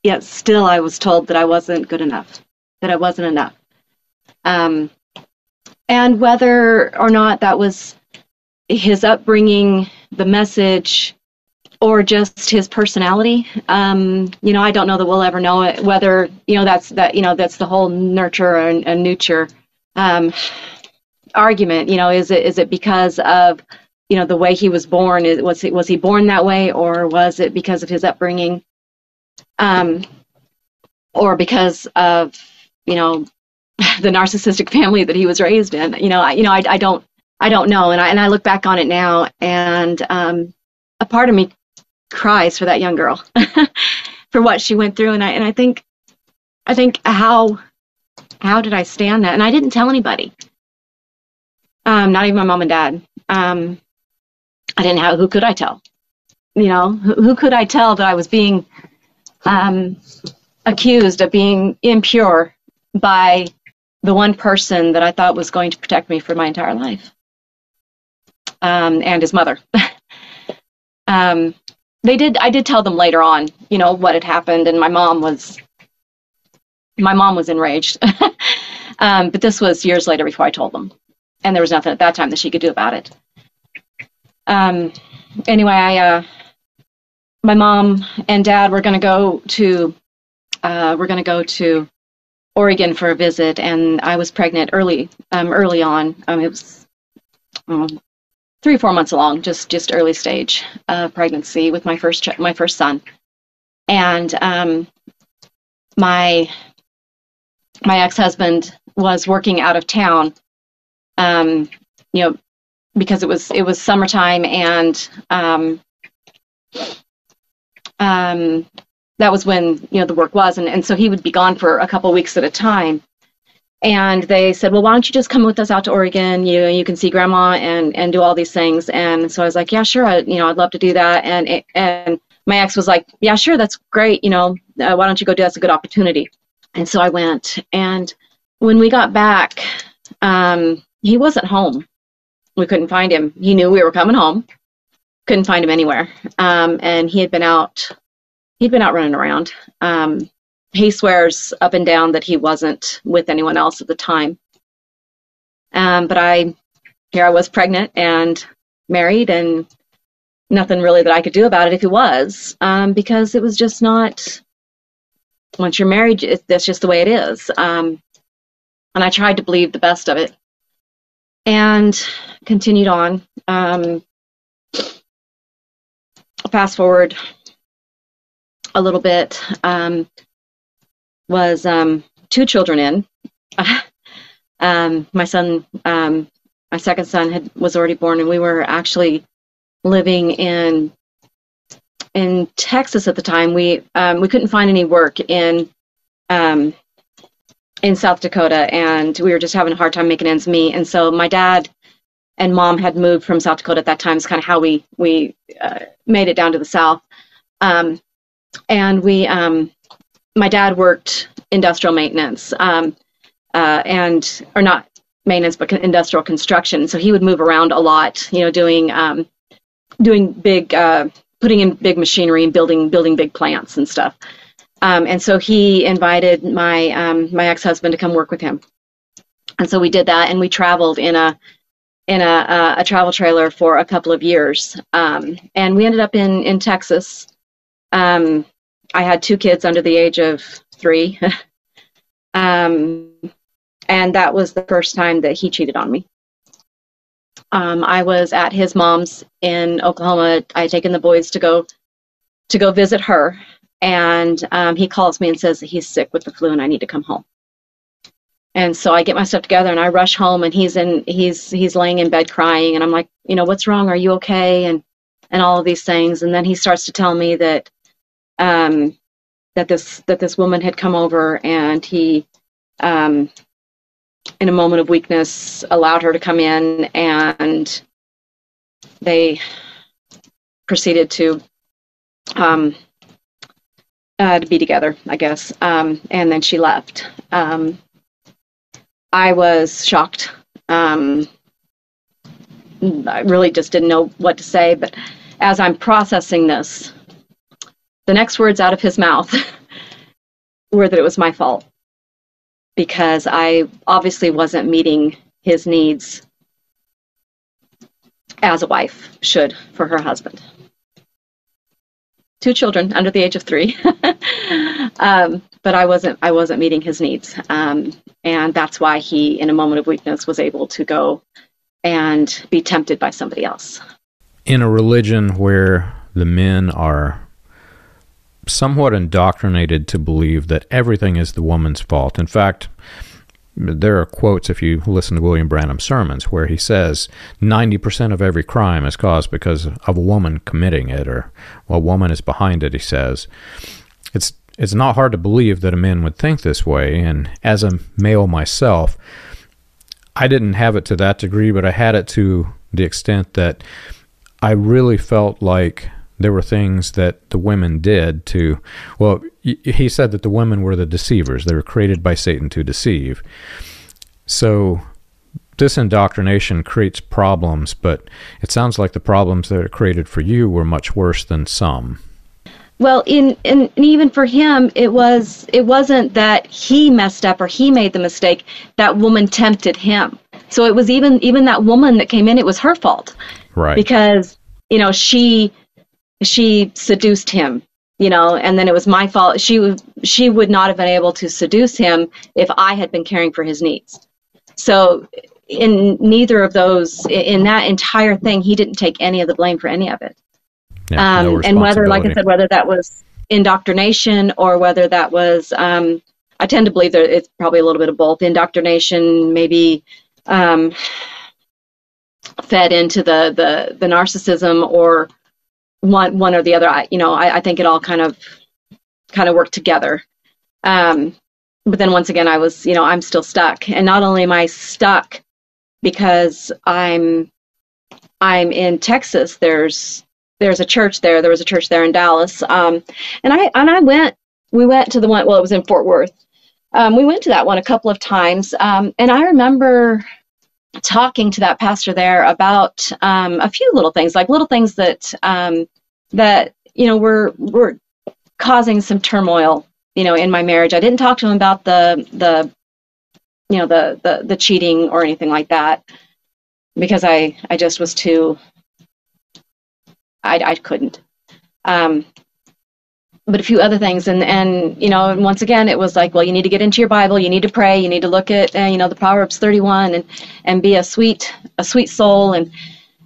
yet still I was told that I wasn't good enough. That I wasn't enough. Um, and whether or not that was his upbringing, the message, or just his personality, um, you know, I don't know that we'll ever know it, whether, you know, that's that, you know, that's the whole nurture and, and nurture um, argument. You know, is it is it because of, you know, the way he was born? Was he, was he born that way, or was it because of his upbringing? Um, or because of, you know, the narcissistic family that he was raised in. You know, I, you know, I, I don't, I don't know. And I, and I look back on it now, and um, a part of me cries for that young girl, for what she went through. And I, and I think, I think how, how did I stand that? And I didn't tell anybody, um, not even my mom and dad. Um, I didn't have, who could I tell? You know, who, who could I tell that I was being um, accused of being impure by the one person that I thought was going to protect me for my entire life, um, and his mother. um, they did, I did tell them later on, you know, what had happened, and my mom was, my mom was enraged. um, but this was years later before I told them, and there was nothing at that time that she could do about it. Um, anyway, I, uh, my mom and dad were going to go to, uh, we're going to go to Oregon for a visit, and I was pregnant early, um, early on. Um, it was um, three, four months along, just just early stage uh, pregnancy with my first ch my first son, and um, my my ex-husband was working out of town, um, you know, because it was it was summertime, and um, um. that was when, you know, the work was, and, and so he would be gone for a couple of weeks at a time. And they said, well, why don't you just come with us out to Oregon? You know, you can see Grandma and, and do all these things. And so I was like, yeah, sure, I, you know, I'd love to do that. And and my ex was like, yeah, sure, that's great. You know, uh, why don't you go do that? It's a good opportunity. And so I went. And when we got back, um, he wasn't home. We couldn't find him. He knew we were coming home. Couldn't find him anywhere. Um, and he had been out. He'd been out running around. Um, he swears up and down that he wasn't with anyone else at the time. Um, but I, here I was pregnant and married, and nothing really that I could do about it if he was, um, because it was just not, once you're married, it, that's just the way it is. Um, and I tried to believe the best of it and continued on. Um, fast forward a little bit, um, was um, two children in. um, my son, um, my second son, had was already born, and we were actually living in in Texas at the time. We um, we couldn't find any work in um, in South Dakota, and we were just having a hard time making ends meet. And so my dad and mom had moved from South Dakota at that time. It's kind of how we we uh, made it down to the South. Um, And we, um, my dad worked industrial maintenance, um, uh, and, or not maintenance, but industrial construction. So he would move around a lot, you know, doing, um, doing big, uh, putting in big machinery and building, building big plants and stuff. Um, and so he invited my, um, my ex-husband to come work with him. And so we did that, and we traveled in a, in a, a travel trailer for a couple of years. Um, and we ended up in, in Texas. Um, I had two kids under the age of three, um, and that was the first time that he cheated on me. Um, I was at his mom's in Oklahoma. I had taken the boys to go to go visit her, and um, he calls me and says that he's sick with the flu and I need to come home. And so I get my stuff together and I rush home, and he's in he's he's laying in bed crying, and I'm like, you know, what's wrong? Are you okay? And and all of these things, and then he starts to tell me that. Um, that this that this woman had come over, and he, um, in a moment of weakness, allowed her to come in, and they proceeded to um, uh, to be together, I guess. Um, and then she left. Um, I was shocked. Um, I really just didn't know what to say. But as I'm processing this, the next words out of his mouth were that it was my fault, because I obviously wasn't meeting his needs as a wife should for her husband. Two children under the age of three, um, but I wasn't, I wasn't meeting his needs. Um, and that's why he, in a moment of weakness, was able to go and be tempted by somebody else. In a religion where the men are somewhat indoctrinated to believe that everything is the woman's fault. In fact, there are quotes, if you listen to William Branham's sermons, where he says ninety percent of every crime is caused because of a woman committing it, or a woman is behind it, he says. It's It's not hard to believe that a man would think this way, and as a male myself, I didn't have it to that degree, but I had it to the extent that I really felt like there were things that the women did to, well, he said that the women were the deceivers. They were created by Satan to deceive. So this indoctrination creates problems, but it sounds like the problems that are created for you were much worse than some. Well, in, in, and even for him, it was it wasn't that he messed up or he made the mistake. That woman tempted him. So it was even even that woman that came in, it was her fault. Right. Because, you know, she she seduced him, you know, and then it was my fault. She, she would not have been able to seduce him if I had been caring for his needs. So in neither of those, in that entire thing, he didn't take any of the blame for any of it. Yeah, no um, and whether, like I said, whether that was indoctrination or whether that was, um, I tend to believe that it's probably a little bit of both. Indoctrination, maybe um, fed into the, the, the narcissism, or one one or the other. I, you know, I, I think it all kind of kind of worked together. Um, but then once again, I was, you know, I'm still stuck. And not only am I stuck because I'm I'm in Texas, there's There's a church there. There was a church there in Dallas, um, and I and I went. We went to the one. Well, it was in Fort Worth. Um, we went to that one a couple of times, um, and I remember talking to that pastor there about um, a few little things, like little things that um, that you know were were causing some turmoil, you know, in my marriage. I didn't talk to him about the the you know the the, the cheating or anything like that, because I I just was too. I, I couldn't, um, but a few other things, and and you know, and once again, it was like, well, you need to get into your Bible, you need to pray, you need to look at uh, you know the Proverbs thirty-one, and and be a sweet a sweet soul, and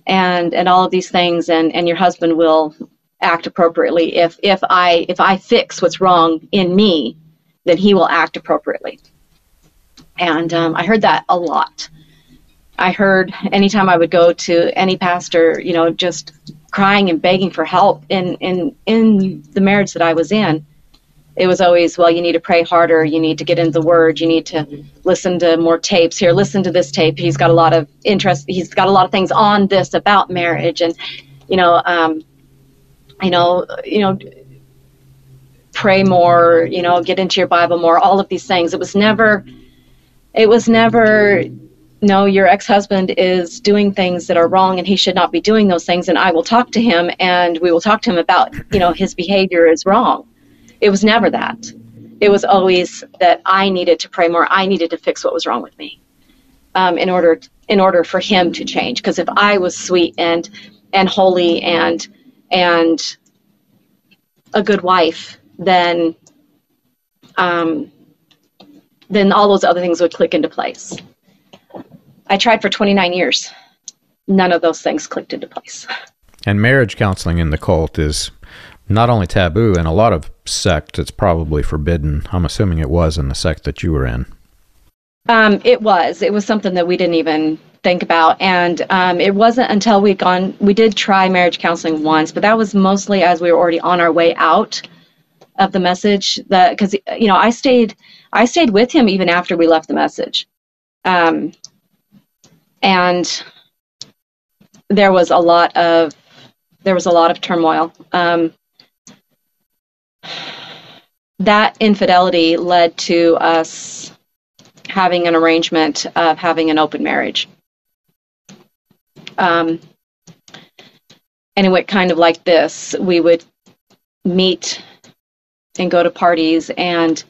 and and all of these things, and and your husband will act appropriately. If if I if I fix what's wrong in me, then he will act appropriately. And um, I heard that a lot. I heard anytime I would go to any pastor, you know, just crying and begging for help in, in, in the marriage that I was in, it was always, well, you need to pray harder, you need to get into the Word, you need to listen to more tapes here, listen to this tape, he's got a lot of interest, he's got a lot of things on this about marriage, and, you know, um, you know, you know, pray more, you know, get into your Bible more, all of these things. It was never, it was never... no, your ex-husband is doing things that are wrong and he should not be doing those things, and I will talk to him and we will talk to him about, you know, his behavior is wrong. It was never that. It was always that I needed to pray more. I needed to fix what was wrong with me um, in order in order for him to change, because if I was sweet and and holy and and a good wife, then um, then all those other things would click into place. I tried for twenty-nine years. None of those things clicked into place. And marriage counseling in the cult is not only taboo, in a lot of sects, it's probably forbidden. I'm assuming it was in the sect that you were in. Um, it was. It was something that we didn't even think about. And um, it wasn't until we'd gone, we did try marriage counseling once, but that was mostly as we were already on our way out of the message. That, 'cause, you know, I stayed, I stayed with him even after we left the message. Um, And there was a lot of there was a lot of turmoil. Um, that infidelity led to us having an arrangement of having an open marriage. Um, and it went kind of like this: we would meet and go to parties, and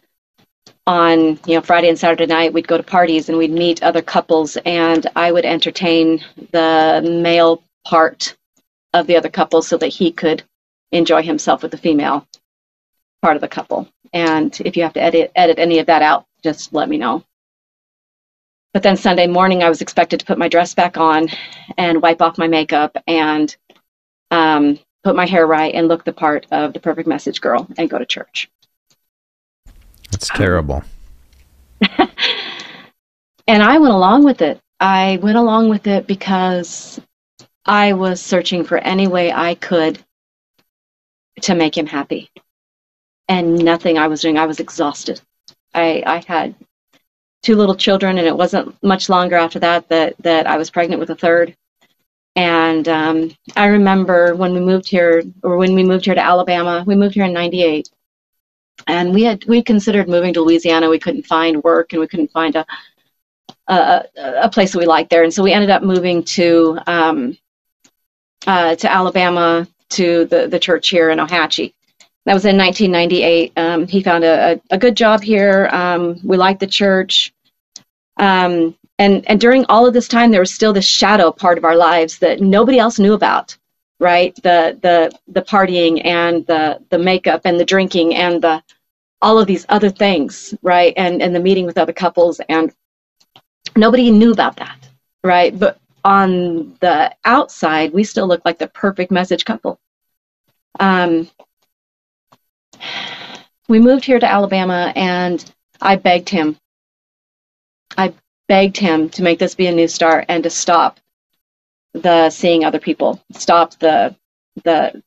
on, you know, Friday and Saturday night, we'd go to parties and we'd meet other couples, and I would entertain the male part of the other couple so that he could enjoy himself with the female part of the couple. And if you have to edit, edit any of that out, just let me know. But then Sunday morning, I was expected to put my dress back on and wipe off my makeup and um, put my hair right and look the part of the perfect message girl and go to church. That's terrible. Um, and I went along with it. I went along with it because I was searching for any way I could to make him happy. and nothing I was doing. I was exhausted. I, I had two little children, and it wasn't much longer after that that, that I was pregnant with a third. And um, I remember when we moved here, or when we moved here to Alabama, we moved here in ninety-eight. And we had we considered moving to Louisiana. We couldn't find work, and we couldn't find a a, a place that we liked there. And so we ended up moving to um, uh, to Alabama, to the, the church here in Ohatchie. That was in nineteen ninety-eight. Um, he found a, a, a good job here. Um, we liked the church. Um, and, and during all of this time, there was still this shadow part of our lives that nobody else knew about, right? The the the partying and the, the makeup and the drinking and the all of these other things, right? And, and the meeting with other couples, and nobody knew about that, right? But on the outside, we still looked like the perfect message couple. Um, we moved here to Alabama, and I begged him. I begged him to make this be a new start and to stop the seeing other people, stop the the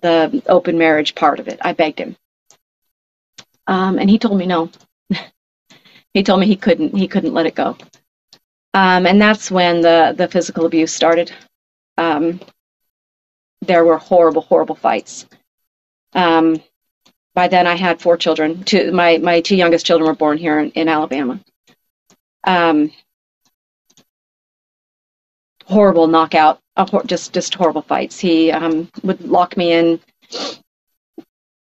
the open marriage part of it. I begged him, um, and he told me no. He told me he couldn't. He couldn't let it go. Um, and that's when the, the physical abuse started. Um, there were horrible, horrible fights. Um, by then I had four children. Two, my, my two youngest children were born here in, in Alabama. Um, horrible knockout, uh, hor just, just horrible fights. He um, would lock me in,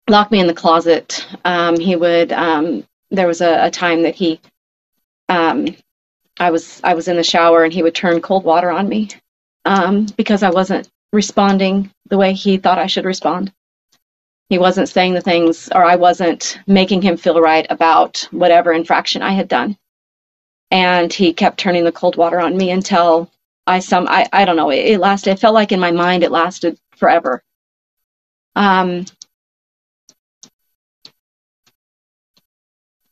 lock me in the closet. Um, he would, um, there was a, a time that he, um, I was I was in the shower, and he would turn cold water on me um, because I wasn't responding the way he thought I should respond. He wasn't saying the things, or I wasn't making him feel right about whatever infraction I had done. And he kept turning the cold water on me until I some I, I don't know, it, it lasted. It felt like in my mind it lasted forever. Um,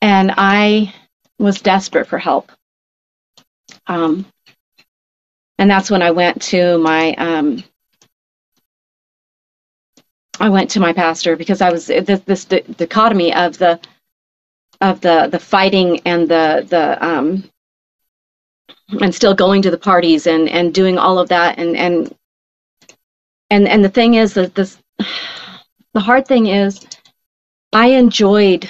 and I was desperate for help. Um, and that's when I went to my, um, I went to my pastor, because I was this, this di dichotomy of the, of the, the fighting and the, the, um, and still going to the parties and, and doing all of that. And, and, and, and the thing is that this, the hard thing is I enjoyed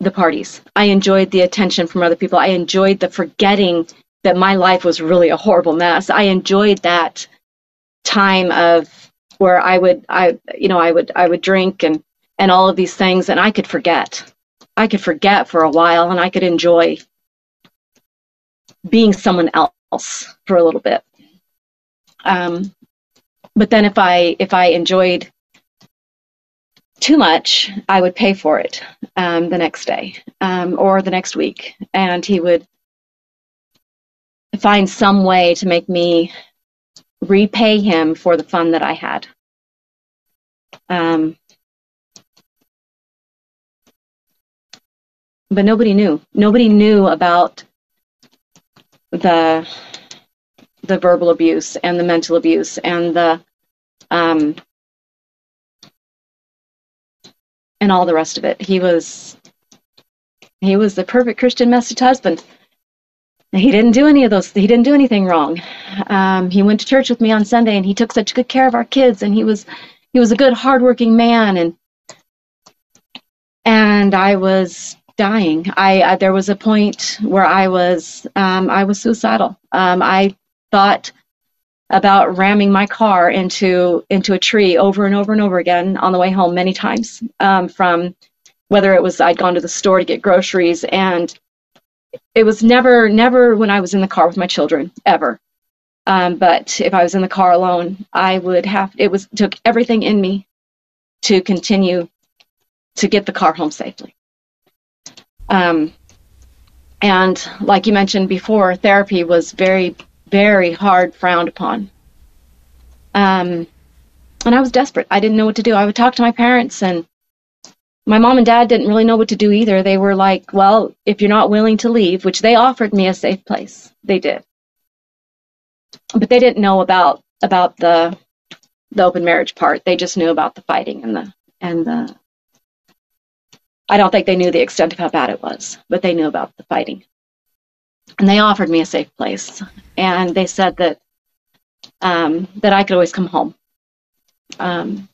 the parties. I enjoyed the attention from other people. I enjoyed the forgetting that my life was really a horrible mess. I enjoyed that time of where I would, I, you know, I would, I would drink and, and all of these things, and I could forget. I could forget for a while, and I could enjoy being someone else for a little bit. Um, but then if I, if I enjoyed too much, I would pay for it um, the next day um, or the next week. And he would find some way to make me repay him for the fun that I had. Um, but nobody knew. Nobody knew about the, the verbal abuse and the mental abuse and the... Um, and all the rest of it. He was, he was the perfect Christian message husband. He didn't do any of those. He didn't do anything wrong. Um, he went to church with me on Sunday, and he took such good care of our kids. And he was, he was a good, hardworking man. And and I was dying. I, I there was a point where I was, um, I was suicidal. Um, I thought about ramming my car into into a tree over and over and over again on the way home many times, um, from whether it was I'd gone to the store to get groceries, and it was never, never when I was in the car with my children, ever. Um, but if I was in the car alone, I would have, it was took everything in me to continue to get the car home safely. Um, and like you mentioned before, therapy was very very hard, frowned upon. Um, and I was desperate. I didn't know what to do. I would talk to my parents, and my mom and dad didn't really know what to do either. They were like, well, if you're not willing to leave, which they offered me a safe place. They did. But they didn't know about, about the, the open marriage part. They just knew about the fighting and the, and the, I don't think they knew the extent of how bad it was, but they knew about the fighting. And they offered me a safe place. And they said that um, that I could always come home. Um,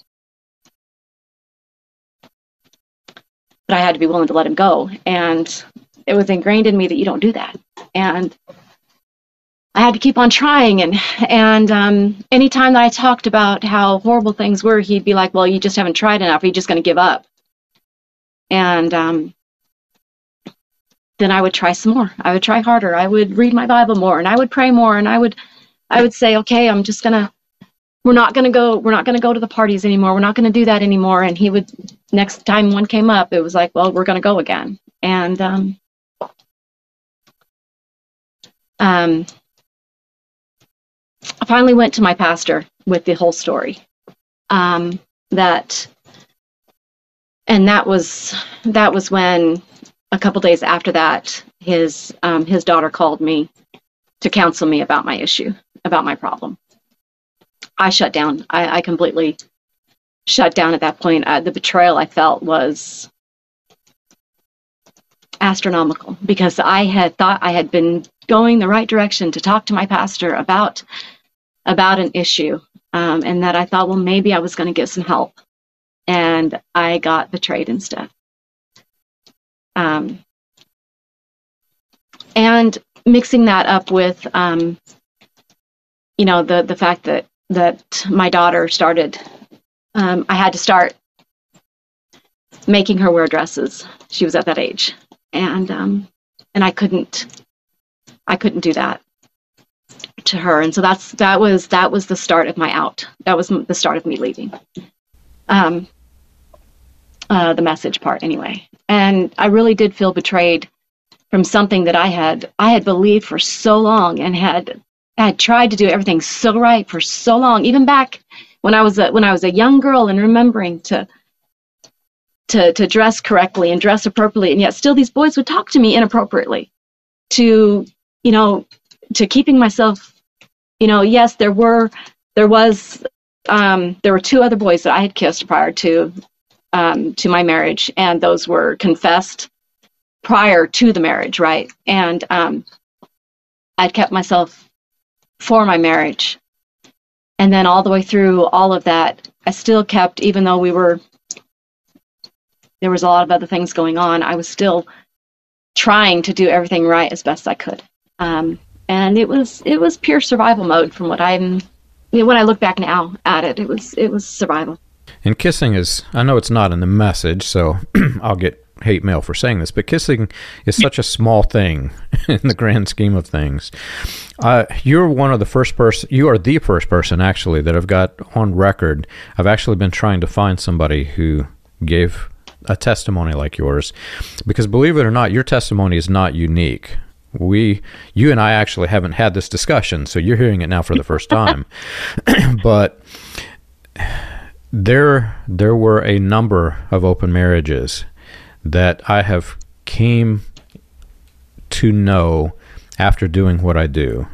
but I had to be willing to let him go. And it was ingrained in me that you don't do that. And I had to keep on trying. And, and um, any time that I talked about how horrible things were, he'd be like, well, you just haven't tried enough. You're just going to give up. And um, then I would try some more. I would try harder. I would read my Bible more, and I would pray more, and I would, I would say, okay, I'm just gonna, we're not gonna go, we're not gonna go to the parties anymore. We're not gonna do that anymore. And he would, next time one came up, it was like, well, we're gonna go again. And um, um, I finally went to my pastor with the whole story. Um, that. And that was that was when, a couple days after that, his um, his daughter called me to counsel me about my issue, about my problem. I shut down. I, I completely shut down at that point. Uh, the betrayal I felt was astronomical, because I had thought I had been going the right direction to talk to my pastor about about an issue, um, and that I thought, well, maybe I was going to get some help. And I got betrayed instead. Um, and mixing that up with, um, you know, the, the fact that, that my daughter started, um, I had to start making her wear dresses. She was at that age. And, um, and I couldn't, I couldn't do that to her. And so that's, that was, that was the start of my out. That was the start of me leaving. Um, Uh, the message part anyway. And I really did feel betrayed from something that I had I had believed for so long, and had had tried to do everything so right for so long, even back when I was a, when I was a young girl, and remembering to to to dress correctly and dress appropriately, and yet still these boys would talk to me inappropriately, to, you know, to keeping myself, you know, yes, there were there was um, there were two other boys that I had kissed prior to Um, to my marriage, and those were confessed prior to the marriage, right? And um, I'd kept myself for my marriage, and then all the way through all of that, I still kept, even though we were, there was a lot of other things going on, I was still trying to do everything right as best I could. Um, and it was it was pure survival mode. From what I'm, you know, when I look back now at it, it was it was survival. And kissing is, I know it's not in the message, so I'll get hate mail for saying this, but kissing is such a small thing in the grand scheme of things. Uh, you're one of the first person, you are the first person actually that I've got on record. I've actually been trying to find somebody who gave a testimony like yours, because believe it or not, your testimony is not unique. We, you and I actually haven't had this discussion, so you're hearing it now for the first time. But There, there were a number of open marriages that I have came to know after doing what I do.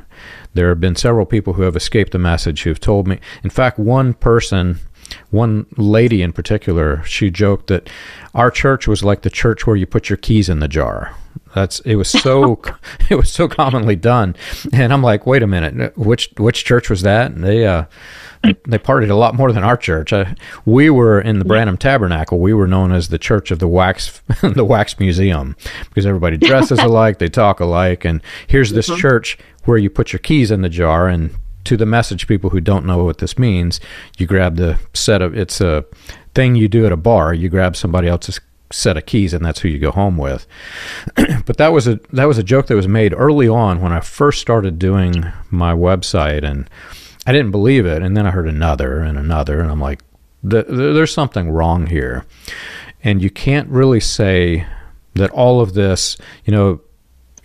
There have been several people who have escaped the message who've told me. In fact, one person, one lady in particular, she joked that our church was like the church where you put your keys in the jar. That's it was so it was so commonly done. And I'm like, wait a minute, which which church was that? And they uh they partied a lot more than our church. I, we were in the Branham Tabernacle. We were known as the Church of the Wax, the Wax Museum, because everybody dresses alike, they talk alike, and here's this mm-hmm. church where you put your keys in the jar. And to the message people who don't know what this means, you grab the set of, it's a thing you do at a bar. You grab somebody else's set of keys, and that's who you go home with. But that was a that was a joke that was made early on when I first started doing my website, and I didn't believe it, and then I heard another and another, and I'm like, there's something wrong here. And you can't really say that all of this, you know,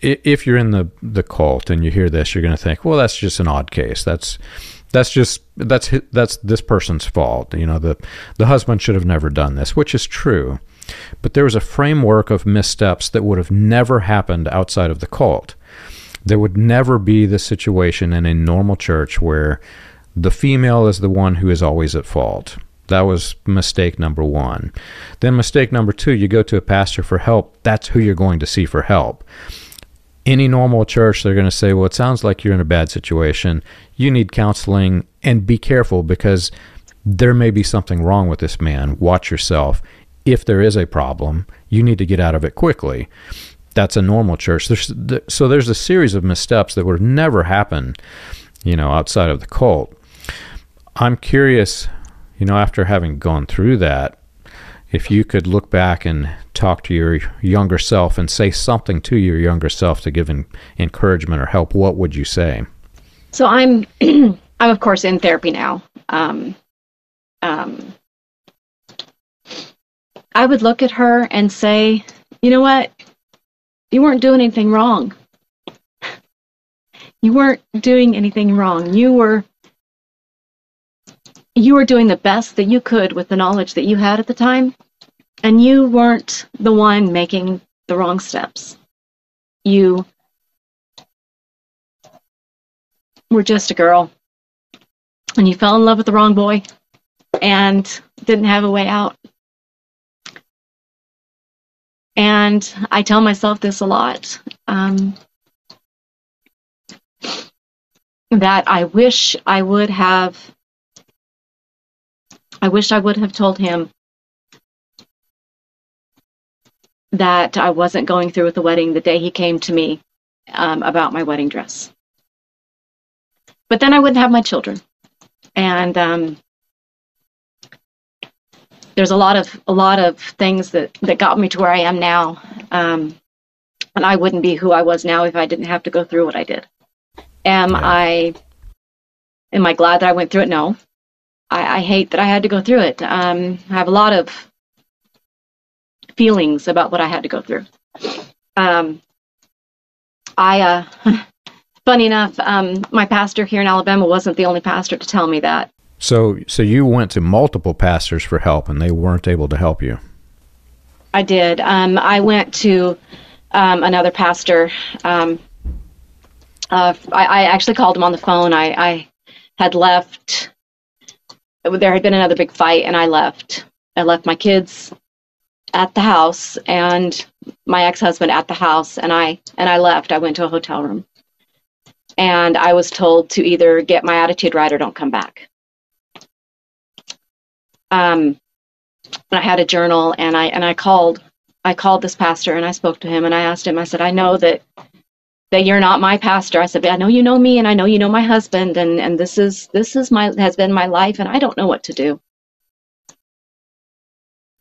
if you're in the, the cult and you hear this, you're going to think, well, that's just an odd case. That's that's just that's that's this person's fault. You know, the the husband should have never done this, which is true. But there was a framework of missteps that would have never happened outside of the cult. There would never be this situation in a normal church where the female is the one who is always at fault. That was mistake number one. Then mistake number two, you go to a pastor for help. That's who you're going to see for help. Any normal church, they're going to say, well, it sounds like you're in a bad situation. You need counseling, and be careful because there may be something wrong with this man. Watch yourself. If there is a problem, you need to get out of it quickly. That's a normal church. There's, so there's a series of missteps that would have never happened, you know, outside of the cult. I'm curious, you know, after having gone through that, if you could look back and talk to your younger self and say something to your younger self to give an encouragement or help, what would you say? So I'm, I'm of course in therapy now. Um, um, I would look at her and say, you know what? You weren't doing anything wrong. You weren't doing anything wrong. You were you were doing the best that you could with the knowledge that you had at the time, and you weren't the one making the wrong steps. You were just a girl, and you fell in love with the wrong boy and didn't have a way out. And I tell myself this a lot, um, that I wish I would have, I wish I would have told him that I wasn't going through with the wedding the day he came to me um, about my wedding dress. But then I wouldn't have my children. And um, there's a lot of a lot of things that, that got me to where I am now, um, and I wouldn't be who I was now if I didn't have to go through what I did. Am yeah. I am I glad that I went through it? No, I, I hate that I had to go through it. Um, I have a lot of feelings about what I had to go through. Um, I, uh, funny enough, um, my pastor here in Alabama wasn't the only pastor to tell me that. So, so you went to multiple pastors for help, and they weren't able to help you. I did. Um, I went to um, another pastor. Um, uh, I, I actually called him on the phone. I, I had left. There had been another big fight, and I left. I left my kids at the house and my ex-husband at the house, and I and I left. I went to a hotel room, and I was told to either get my attitude right or don't come back. Um, and I had a journal, and I and I called, I called this pastor, and I spoke to him, and I asked him. I said, I know that that you're not my pastor. I said, but I know you know me, and I know you know my husband, and and this is this is my has been my life, and I don't know what to do.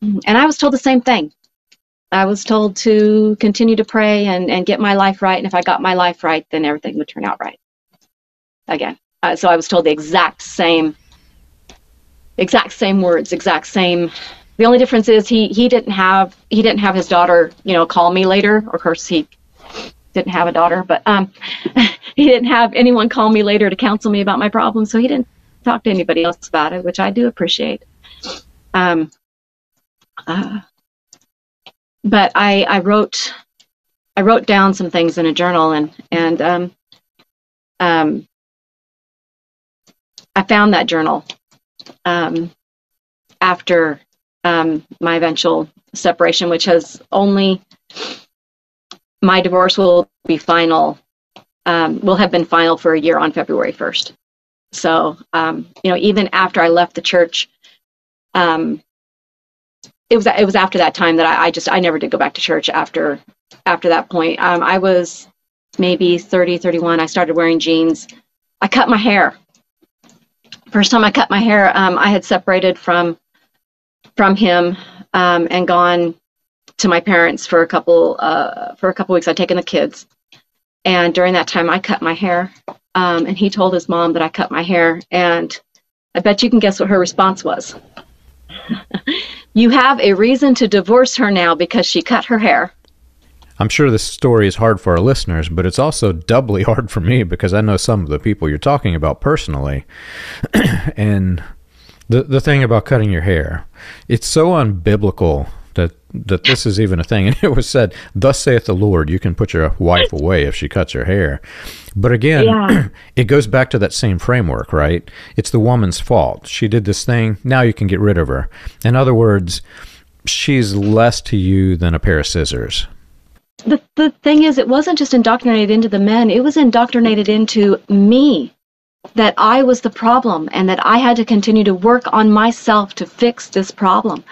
And I was told the same thing. I was told to continue to pray and and get my life right, and if I got my life right, then everything would turn out right. Again, uh, so I was told the exact same. Exact same words, exact same. The only difference is he he didn't have he didn't have his daughter, you know, call me later. Of course, he didn't have a daughter, but um, he didn't have anyone call me later to counsel me about my problem. So he didn't talk to anybody else about it, which I do appreciate. Um, uh, but I I wrote I wrote down some things in a journal, and and um, um, I found that journal. Um, after um, my eventual separation, which has only, my divorce will be final, um, will have been final for a year on February first. So, um, you know, even after I left the church, um, it was it was after that time that I, I just, I never did go back to church after, after that point. Um, I was maybe thirty, thirty-one. I started wearing jeans. I cut my hair. First time I cut my hair, um, I had separated from from him um, and gone to my parents for a couple uh, for a couple weeks. I'd taken the kids, and during that time, I cut my hair. Um, and he told his mom that I cut my hair, and I bet you can guess what her response was. You have a reason to divorce her now because she cut her hair. I'm sure this story is hard for our listeners, but it's also doubly hard for me because I know some of the people you're talking about personally. And the the thing about cutting your hair, it's so unbiblical that that this is even a thing. And it was said, "Thus saith the Lord, you can put your wife away if she cuts her hair." But again, yeah. It goes back to that same framework, right? It's the woman's fault. She did this thing. Now you can get rid of her. In other words, she's less to you than a pair of scissors. The, the thing is, it wasn't just indoctrinated into the men. It was indoctrinated into me, that I was the problem and that I had to continue to work on myself to fix this problem.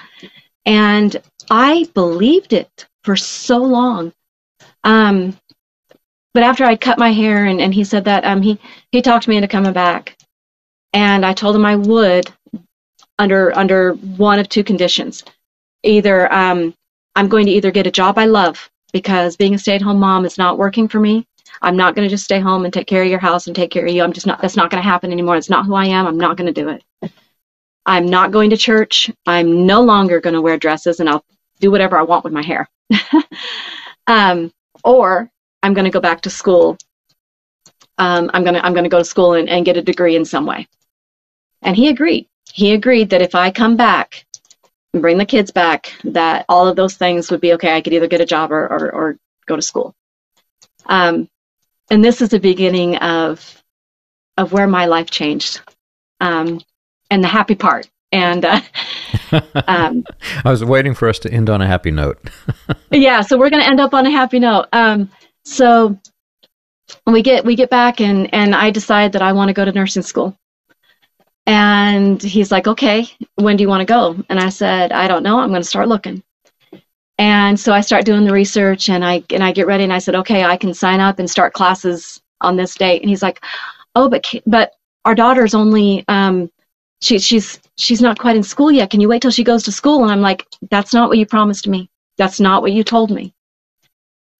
And I believed it for so long. Um, but after I cut my hair and, and he said that, um, he, he talked me into coming back. And I told him I would under, under one of two conditions. Either um, I'm going to either get a job I love, because being a stay-at-home mom is not working for me. I'm not going to just stay home and take care of your house and take care of you. I'm just not, that's not going to happen anymore. It's not who I am. I'm not going to do it. I'm not going to church. I'm no longer going to wear dresses, and I'll do whatever I want with my hair. um, or I'm going to go back to school. Um, I'm going to, I'm going to go to school and, and get a degree in some way. And he agreed. He agreed that if I come back and bring the kids back, that all of those things would be okay. I could either get a job or, or, or go to school. Um, And this is the beginning of of where my life changed, um, and the happy part. And uh, um, I was waiting for us to end on a happy note. Yeah, so we're going to end up on a happy note. Um, so we get we get back, and and I decide that I want to go to nursing school. And he's like, "Okay, when do you want to go?" And I said, "I don't know. I'm going to start looking." And so I start doing the research, and I and I get ready, and I said, "Okay, I can sign up and start classes on this date." And he's like, "Oh, but but our daughter's only um, she she's she's not quite in school yet. Can you wait till she goes to school?" And I'm like, "That's not what you promised me. That's not what you told me."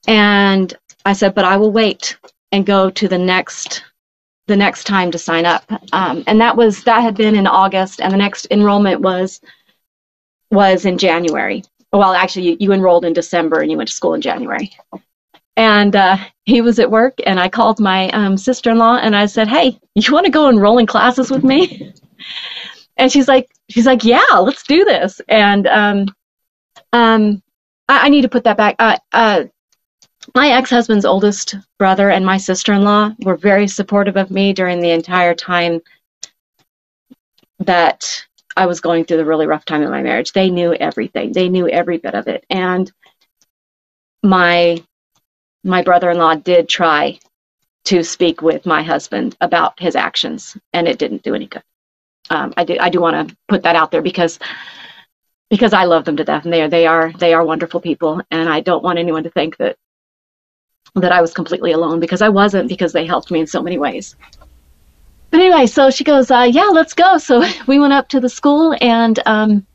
And I said, "But I will wait and go to the next the next time to sign up." Um, and that was that had been in August, and the next enrollment was was in January. Well, actually, you, you enrolled in December and you went to school in January. And uh, he was at work, and I called my um, sister-in-law, and I said, "Hey, you want to go enroll in classes with me?" And she's like, "She's like, yeah, let's do this." And um, um, I, I need to put that back. Uh, uh, my ex-husband's oldest brother and my sister-in-law were very supportive of me during the entire time that I was going through the really rough time in my marriage. They knew everything. They knew every bit of it. And my my brother-in-law did try to speak with my husband about his actions, and it didn't do any good. Um, I do I do want to put that out there because because I love them to death, and they are they are they are wonderful people, and I don't want anyone to think that that I was completely alone, because I wasn't, because they helped me in so many ways. But anyway, so she goes, uh, yeah, let's go. So we went up to the school, and um,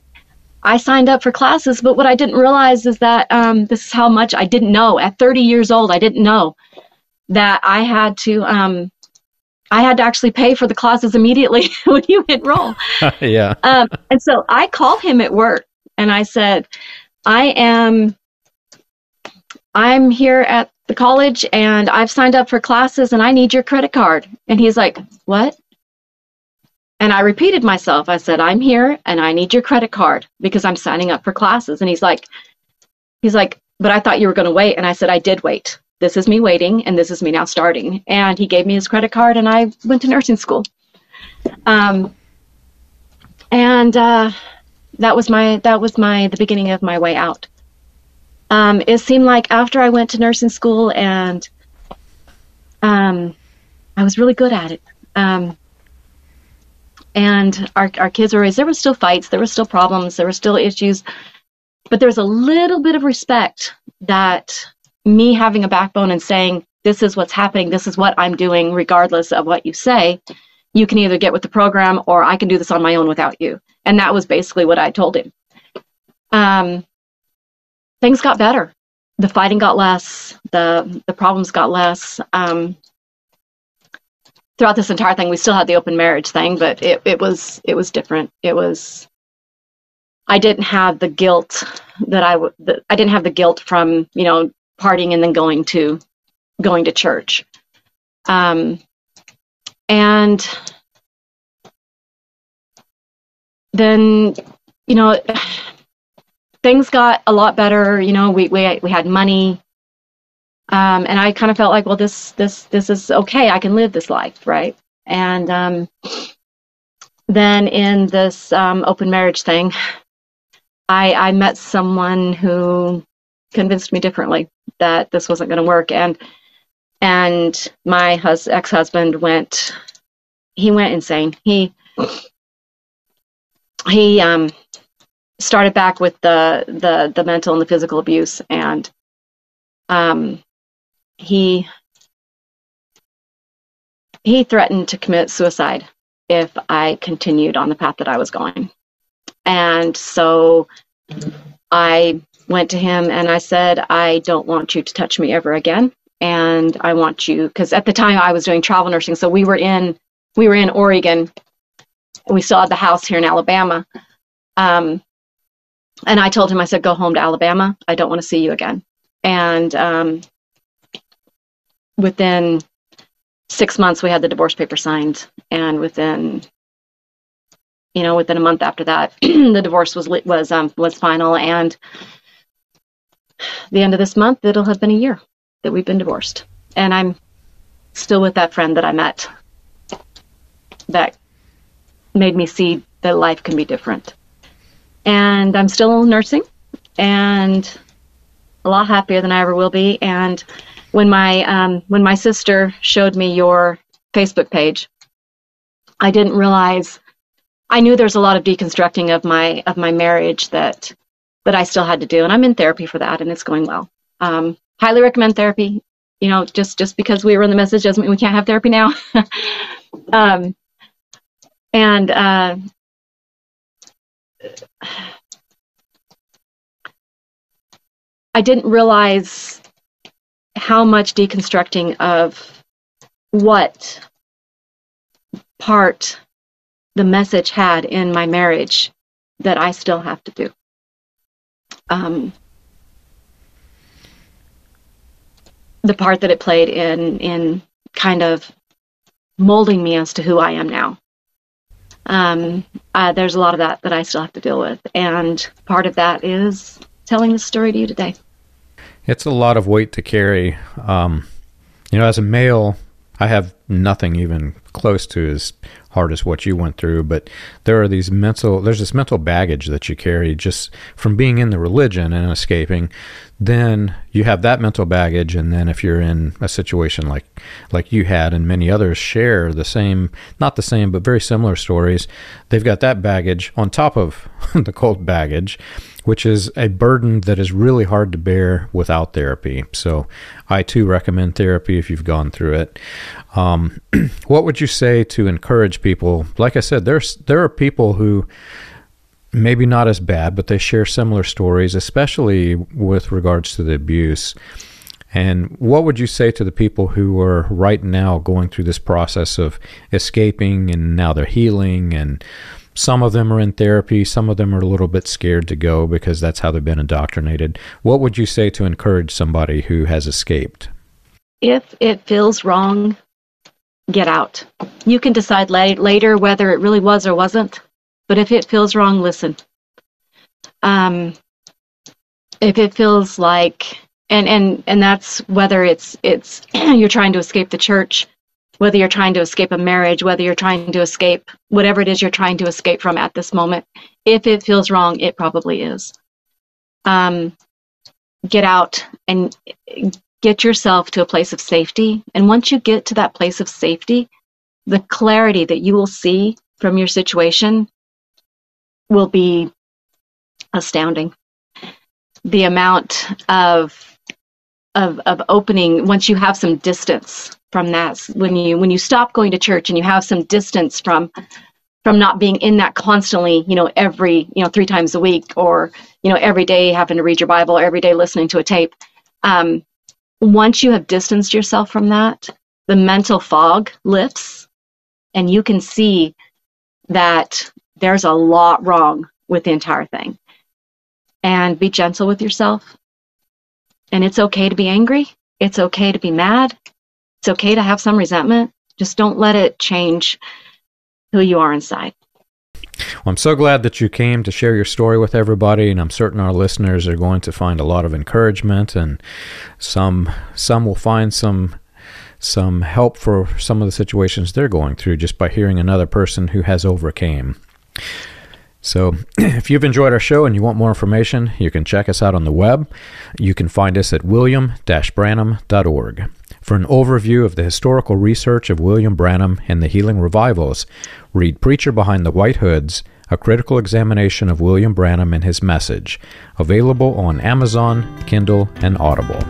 I signed up for classes. But what I didn't realize is that um, this is how much I didn't know. At thirty years old, I didn't know that I had to um, I had to actually pay for the classes immediately when you enroll. Yeah. Um, and so I called him at work, and I said, I am I'm here at the college, and I've signed up for classes, and I need your credit card. And he's like, "What?" And I repeated myself. I said, "I'm here, and I need your credit card because I'm signing up for classes." And he's like, he's like, "But I thought you were going to wait." And I said, "I did wait. This is me waiting, and this is me now starting." And he gave me his credit card, and I went to nursing school. Um, and uh, that was my that was my the beginning of my way out. Um, it seemed like after I went to nursing school, and um, I was really good at it. Um, and our, our kids were raised. There were still fights. There were still problems. There were still issues. But there was a little bit of respect that me having a backbone and saying, this is what's happening. This is what I'm doing, regardless of what you say. You can either get with the program, or I can do this on my own without you. And that was basically what I told him. Um, Things got better. The fighting got less. The the problems got less. Um, throughout this entire thing, we still had the open marriage thing, but it, it was it was different. It was I didn't have the guilt that I would. I didn't have the guilt from you know partying and then going to going to church. Um, and then you know. things got a lot better. You know, we we we had money, um, and I kind of felt like, well, this this this is okay. I can live this life, right? And um, then in this um, open marriage thing, I I met someone who convinced me differently that this wasn't going to work, and and my hus- ex-husband went he went insane. He he um. started back with the, the, the mental and the physical abuse, and um, he he threatened to commit suicide if I continued on the path that I was going. And so I went to him and I said, I don't want you to touch me ever again, and I want you, because at the time I was doing travel nursing, so we were in we were in Oregon, and we still had the house here in Alabama. Um, And I told him, I said, go home to Alabama. I don't want to see you again. And um, within six months, we had the divorce paper signed. And within, you know, within a month after that, the divorce was was um, was final. And the end of this month, it'll have been a year that we've been divorced. And I'm still with that friend that I met that made me see that life can be different. And I'm still nursing, and a lot happier than I ever will be. And when my um, when my sister showed me your Facebook page, I didn't realize. I knew there's a lot of deconstructing of my of my marriage that that I still had to do, and I'm in therapy for that, and it's going well. Um, highly recommend therapy. You know, just just because we were in the message doesn't mean we can't have therapy now. um, and. Uh, I didn't realize how much deconstructing of what part the message had in my marriage that I still have to do. Um, the part that it played in in kind of molding me as to who I am now. Um, uh, there's a lot of that that I still have to deal with, and part of that is telling the story to you today. It's a lot of weight to carry. Um, you know, as a male, I have nothing even close to as hard as what you went through, but there are these mental, there's this mental baggage that you carry just from being in the religion and escaping. Then you have that mental baggage. And then if you're in a situation like, like you had, and many others share the same, not the same, but very similar stories, they've got that baggage on top of the cult baggage, which is a burden that is really hard to bear without therapy. So I too recommend therapy if you've gone through it. Um, what would you say to encourage people? Like I said, there's, there are people who maybe not as bad, but they share similar stories, especially with regards to the abuse. And what would you say to the people who are right now going through this process of escaping, and now they're healing, and some of them are in therapy, some of them are a little bit scared to go because that's how they've been indoctrinated. What would you say to encourage somebody who has escaped? If it feels wrong, get out. You can decide la- later whether it really was or wasn't, but if it feels wrong, listen. Um, if it feels like, and, and, and that's whether it's, it's you're trying to escape the church, whether you're trying to escape a marriage, whether you're trying to escape whatever it is you're trying to escape from at this moment, if it feels wrong, it probably is. Um, get out and get yourself to a place of safety. And once you get to that place of safety, the clarity that you will see from your situation will be astounding. The amount of, of, of opening, once you have some distance from that, when you when you stop going to church and you have some distance from from not being in that constantly, you know, every, you know, three times a week, or, you know, every day having to read your Bible, or every day listening to a tape. Um, once you have distanced yourself from that, the mental fog lifts, and you can see that there's a lot wrong with the entire thing. And be gentle with yourself. And it's okay to be angry. It's okay to be mad. It's okay to have some resentment. Just don't let it change who you are inside. Well, I'm so glad that you came to share your story with everybody, and I'm certain our listeners are going to find a lot of encouragement, and some some will find some some help for some of the situations they're going through just by hearing another person who has overcame. So if you've enjoyed our show and you want more information, you can check us out on the web. You can find us at william dash branham dot org. For an overview of the historical research of William Branham and the healing revivals, read Preacher Behind the White Hoods, A Critical Examination of William Branham and His Message, available on Amazon, Kindle, and Audible.